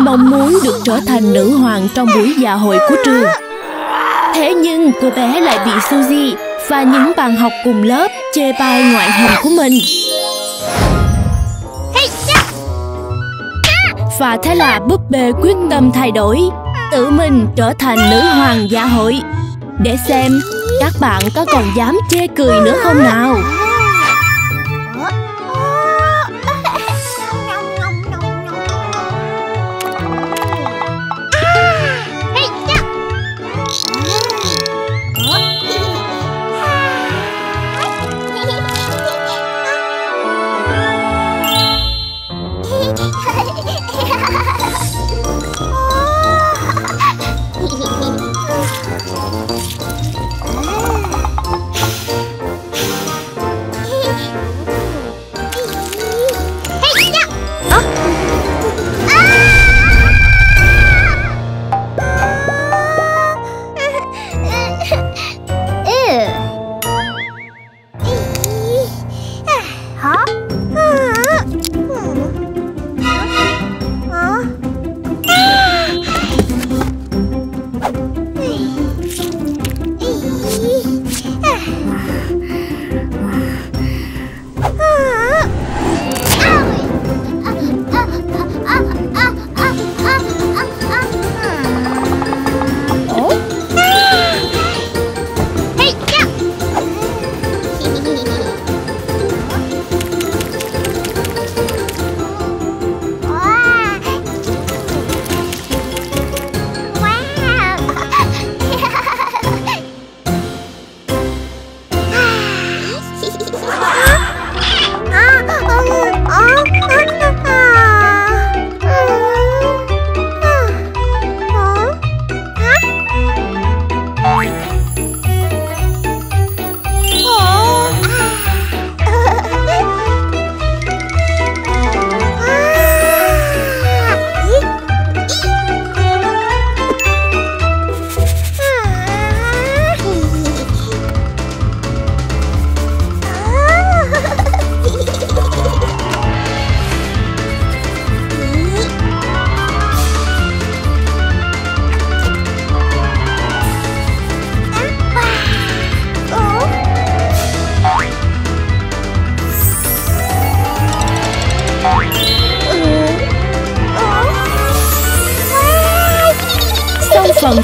Cô muốn được trở thành nữ hoàng trong buổi dạ hội của trường. Thế nhưng cô bé lại bị Suzy và những bạn học cùng lớp chê bai ngoại hình của mình. Và thế là búp bê quyết tâm thay đổi, tự mình trở thành nữ hoàng dạ hội. Để xem các bạn có còn dám chê cười nữa không nào.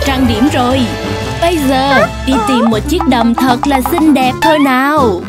Trang điểm rồi. Bây giờ đi tìm một chiếc đầm thật là xinh đẹp thôi nào.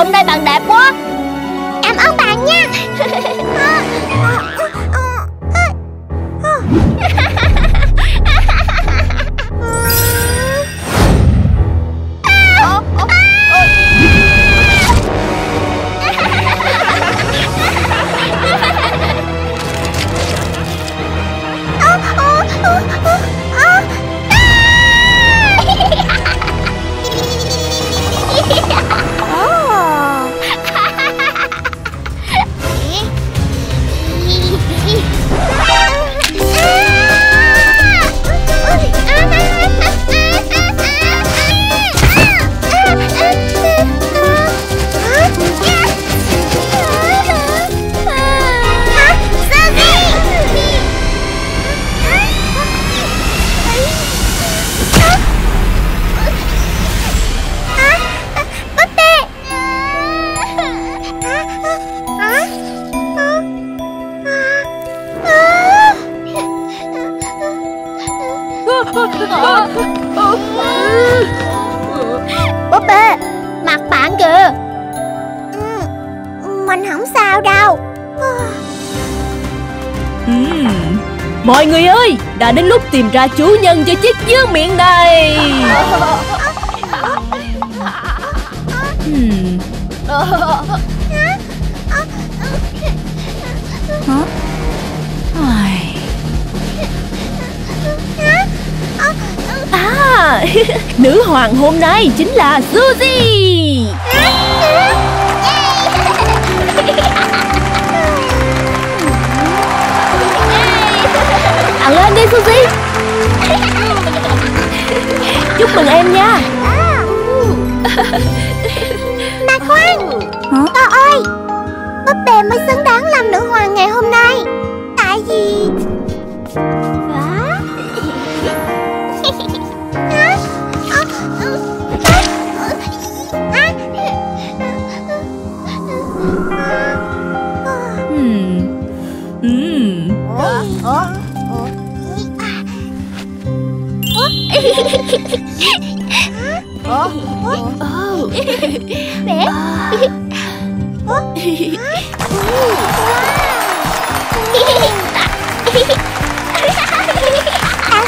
Hôm nay bạn đẹp quá. Cảm ơn bạn nha. Búp bê, mặt bạn kìa. Mình không sao đâu. Mọi người ơi, đã đến lúc tìm ra chủ nhân cho chiếc dứa miệng này. À, nữ hoàng hôm nay chính là Suzy. Ăn lên đi Suzy. Chúc mừng em nha. Mà khoan, tôi ơi, búp bê mới xứng đáng làm nữ hoàng ngày hôm nay. Tại vì Cậu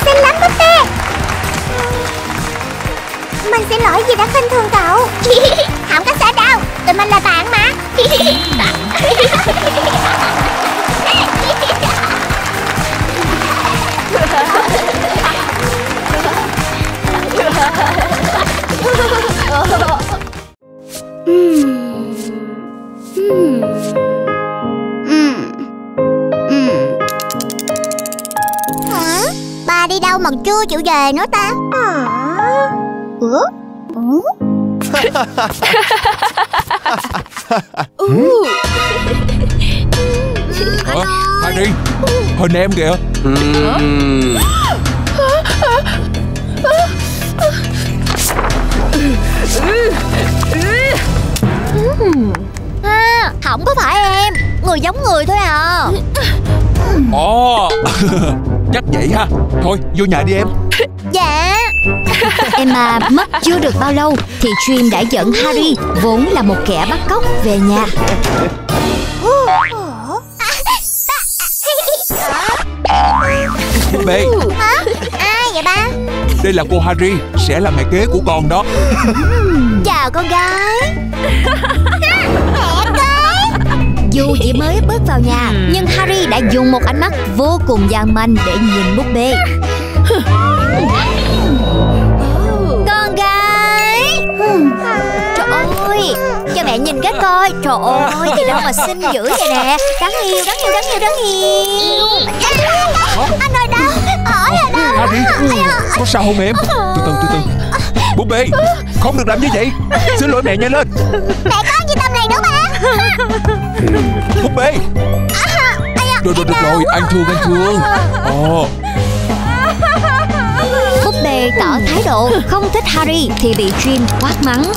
xinh lắm búp bê. Mình xin lỗi vì đã khinh thường cậu. Không có sao đâu, tụi mình là bạn mà. Bà đi đâu mà chưa chịu về nữa ta? Hai đi, hình em kìa. Không có phải em, người giống người thôi à. Chắc vậy ha. Thôi vô nhà đi em. Dạ. Em mất chưa được bao lâu thì Dream đã dẫn Harry, vốn là một kẻ bắt cóc, về nhà. Bê. Ai vậy ba? Đây là cô Harry, sẽ là mẹ kế của con đó. Chào con gái. Mẹ kế. Dù chỉ mới bước vào nhà, nhưng Harry đã dùng một ánh mắt vô cùng gian manh để nhìn búp bê. Con gái. Trời ơi, cho mẹ nhìn cái coi. Trời ơi, thì đâu mà xinh dữ vậy nè. Đáng yêu, đáng yêu, đáng yêu, đáng yêu. Anh ơi đâu? Harry, có sao không em? Từ từ. Búp bê, không được làm như vậy. Xin lỗi mẹ, nhanh lên. Mẹ có gì tâm này nữa mà. Búp bê. Được rồi, anh thương. Búp bê tỏ thái độ không thích Harry thì bị Dream quát mắng.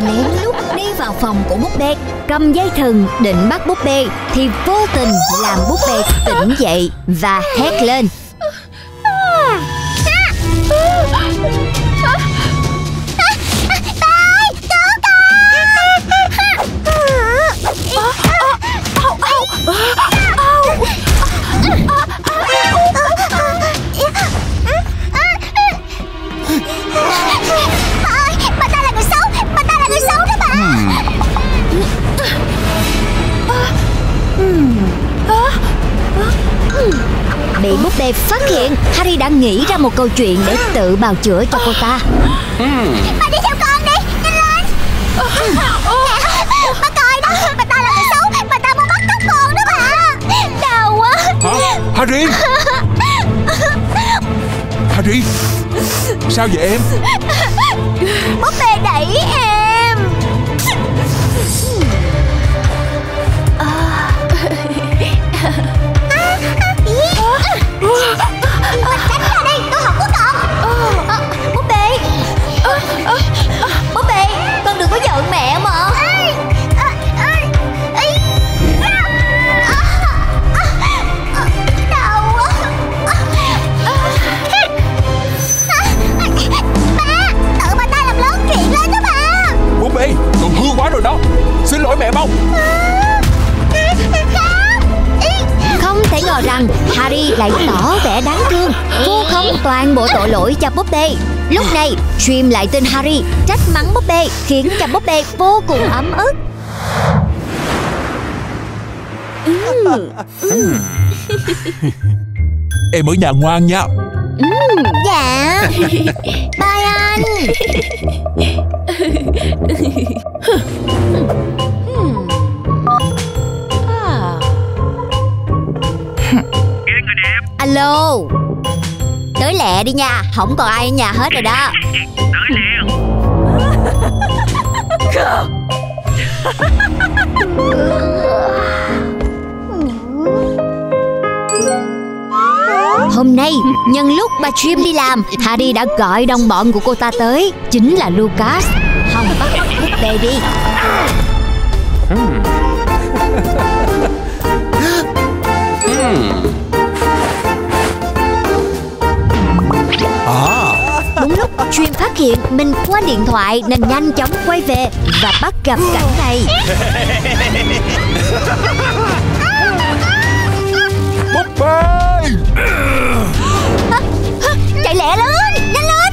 Freddy lén lút đi vào phòng của búp bê, cầm dây thừng định bắt búp bê thì vô tình làm búp bê tỉnh dậy và hét lên. Bị búp bê phát hiện, Harry đã nghĩ ra một câu chuyện để tự bào chữa cho cô ta. Bà đi theo con đi, nhanh lên. Nè, bà coi đó, bà ta là người xấu, bà ta muốn bắt cóc con đó bà. Đau quá. Hả? Harry? Harry? Sao vậy em? Búp bê đẩy em. Mình tránh ra đây, tôi học của con. Búp bê, búp bê, con đừng có giận mẹ mà. Đau quá. Ba, tự bà ta làm lớn chuyện lên đó bà. Búp bê, con hư quá rồi đó. Xin lỗi mẹ mau. Không thể ngờ rằng Harry lại tỏ vẻ đáng thương, vu khống toàn bộ tội lỗi cho búp bê. Lúc này Jim lại tin Harry, trách mắng búp bê khiến cho búp bê vô cùng ấm ức. Em ở nhà ngoan nha. Dạ. Bye anh. Alo, tới lẹ đi nha, không còn ai ở nhà hết rồi đó. Tới liền. Hôm nay, nhân lúc bà Jim đi làm, Harry đã gọi đồng bọn của cô ta tới, chính là Lucas. Hồng bắt búp bê đi. Đúng lúc Jim phát hiện mình quên điện thoại nên nhanh chóng quay về và bắt gặp cảnh này. Búp bê! Chạy lẹ lên, nhanh lên!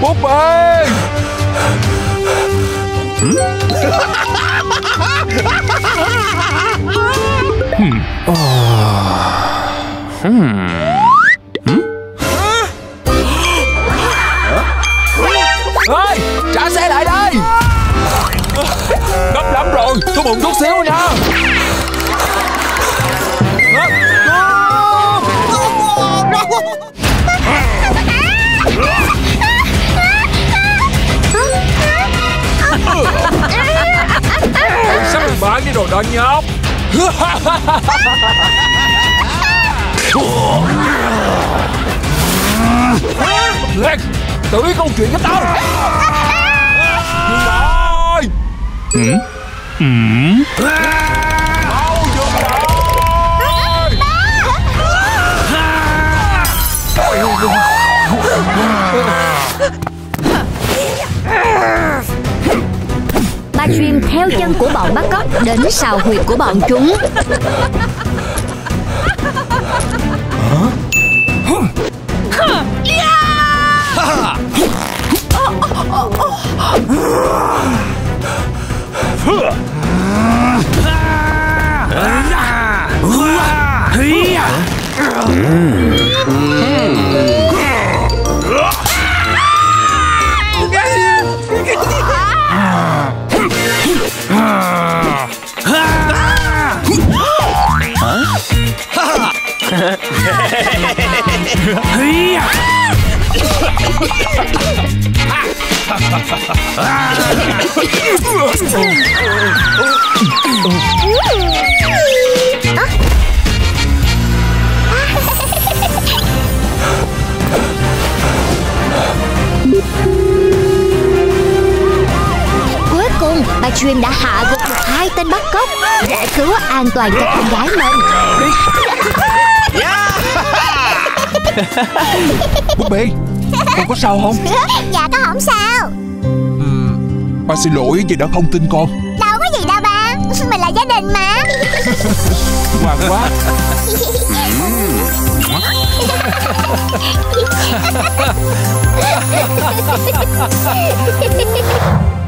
Búp bê! Ê, trả xe lại đây. Gấp lắm rồi, tôi bụng chút xíu nha. Sắp bán cái đồ đó nhóc. Lên, tự ý câu chuyện với tao. Rồi. Mau vô đây. Ba Jim theo chân của bọn bắt cóc đến sào huyệt của bọn chúng. Dream đã hạ gục được 2 tên bắt cóc, giải cứu an toàn cho con gái mình. Búp bê, con có sao không? Dạ con không sao. Ba xin lỗi vì đã không tin con. Đâu có gì đâu ba, mình là gia đình mà. Ngoan quá.